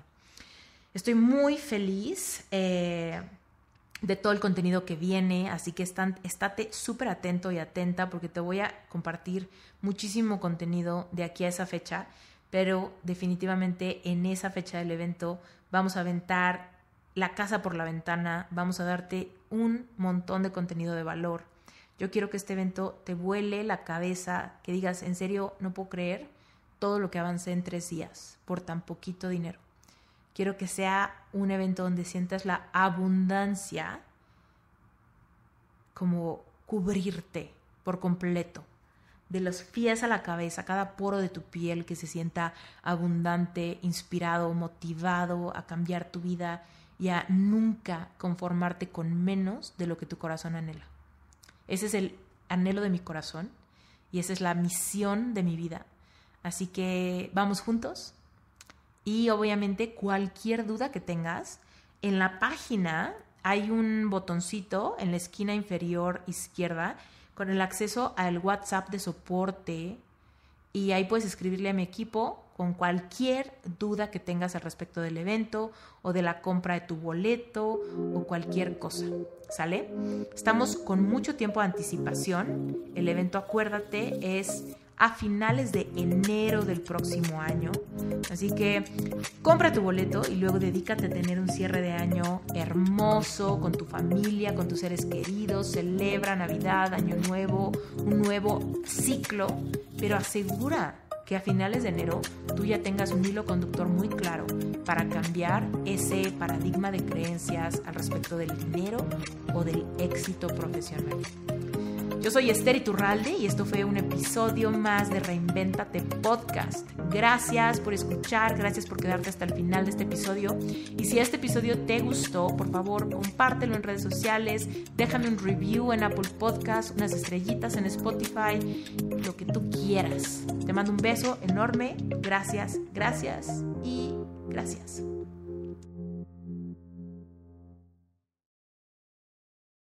Estoy muy feliz de todo el contenido que viene, así que estate súper atento y atenta porque te voy a compartir muchísimo contenido de aquí a esa fecha, pero definitivamente en esa fecha del evento vamos a aventar la casa por la ventana, vamos a darte un montón de contenido de valor. Yo quiero que este evento te vuele la cabeza, que digas, en serio, no puedo creer todo lo que avancé en 3 días por tan poquito dinero. Quiero que sea un evento donde sientas la abundancia como cubrirte por completo. De los pies a la cabeza, cada poro de tu piel que se sienta abundante, inspirado, motivado a cambiar tu vida y a nunca conformarte con menos de lo que tu corazón anhela. Ese es el anhelo de mi corazón y esa es la misión de mi vida. Así que vamos juntos y obviamente cualquier duda que tengas, en la página hay un botoncito en la esquina inferior izquierda con el acceso al WhatsApp de soporte y ahí puedes escribirle a mi equipo con cualquier duda que tengas al respecto del evento o de la compra de tu boleto o cualquier cosa, ¿sale? Estamos con mucho tiempo de anticipación. El evento, acuérdate, es a finales de enero del próximo año. Así que compra tu boleto y luego dedícate a tener un cierre de año hermoso con tu familia, con tus seres queridos. Celebra Navidad, Año Nuevo, un nuevo ciclo, pero asegura que a finales de enero tú ya tengas un hilo conductor muy claro para cambiar ese paradigma de creencias al respecto del dinero o del éxito profesional. Yo soy Esther Iturralde y esto fue un episodio más de Reinvéntate Podcast. Gracias por escuchar, gracias por quedarte hasta el final de este episodio. Y si este episodio te gustó, por favor, compártelo en redes sociales, déjame un review en Apple Podcast, unas estrellitas en Spotify, lo que tú quieras. Te mando un beso enorme, gracias, gracias y gracias.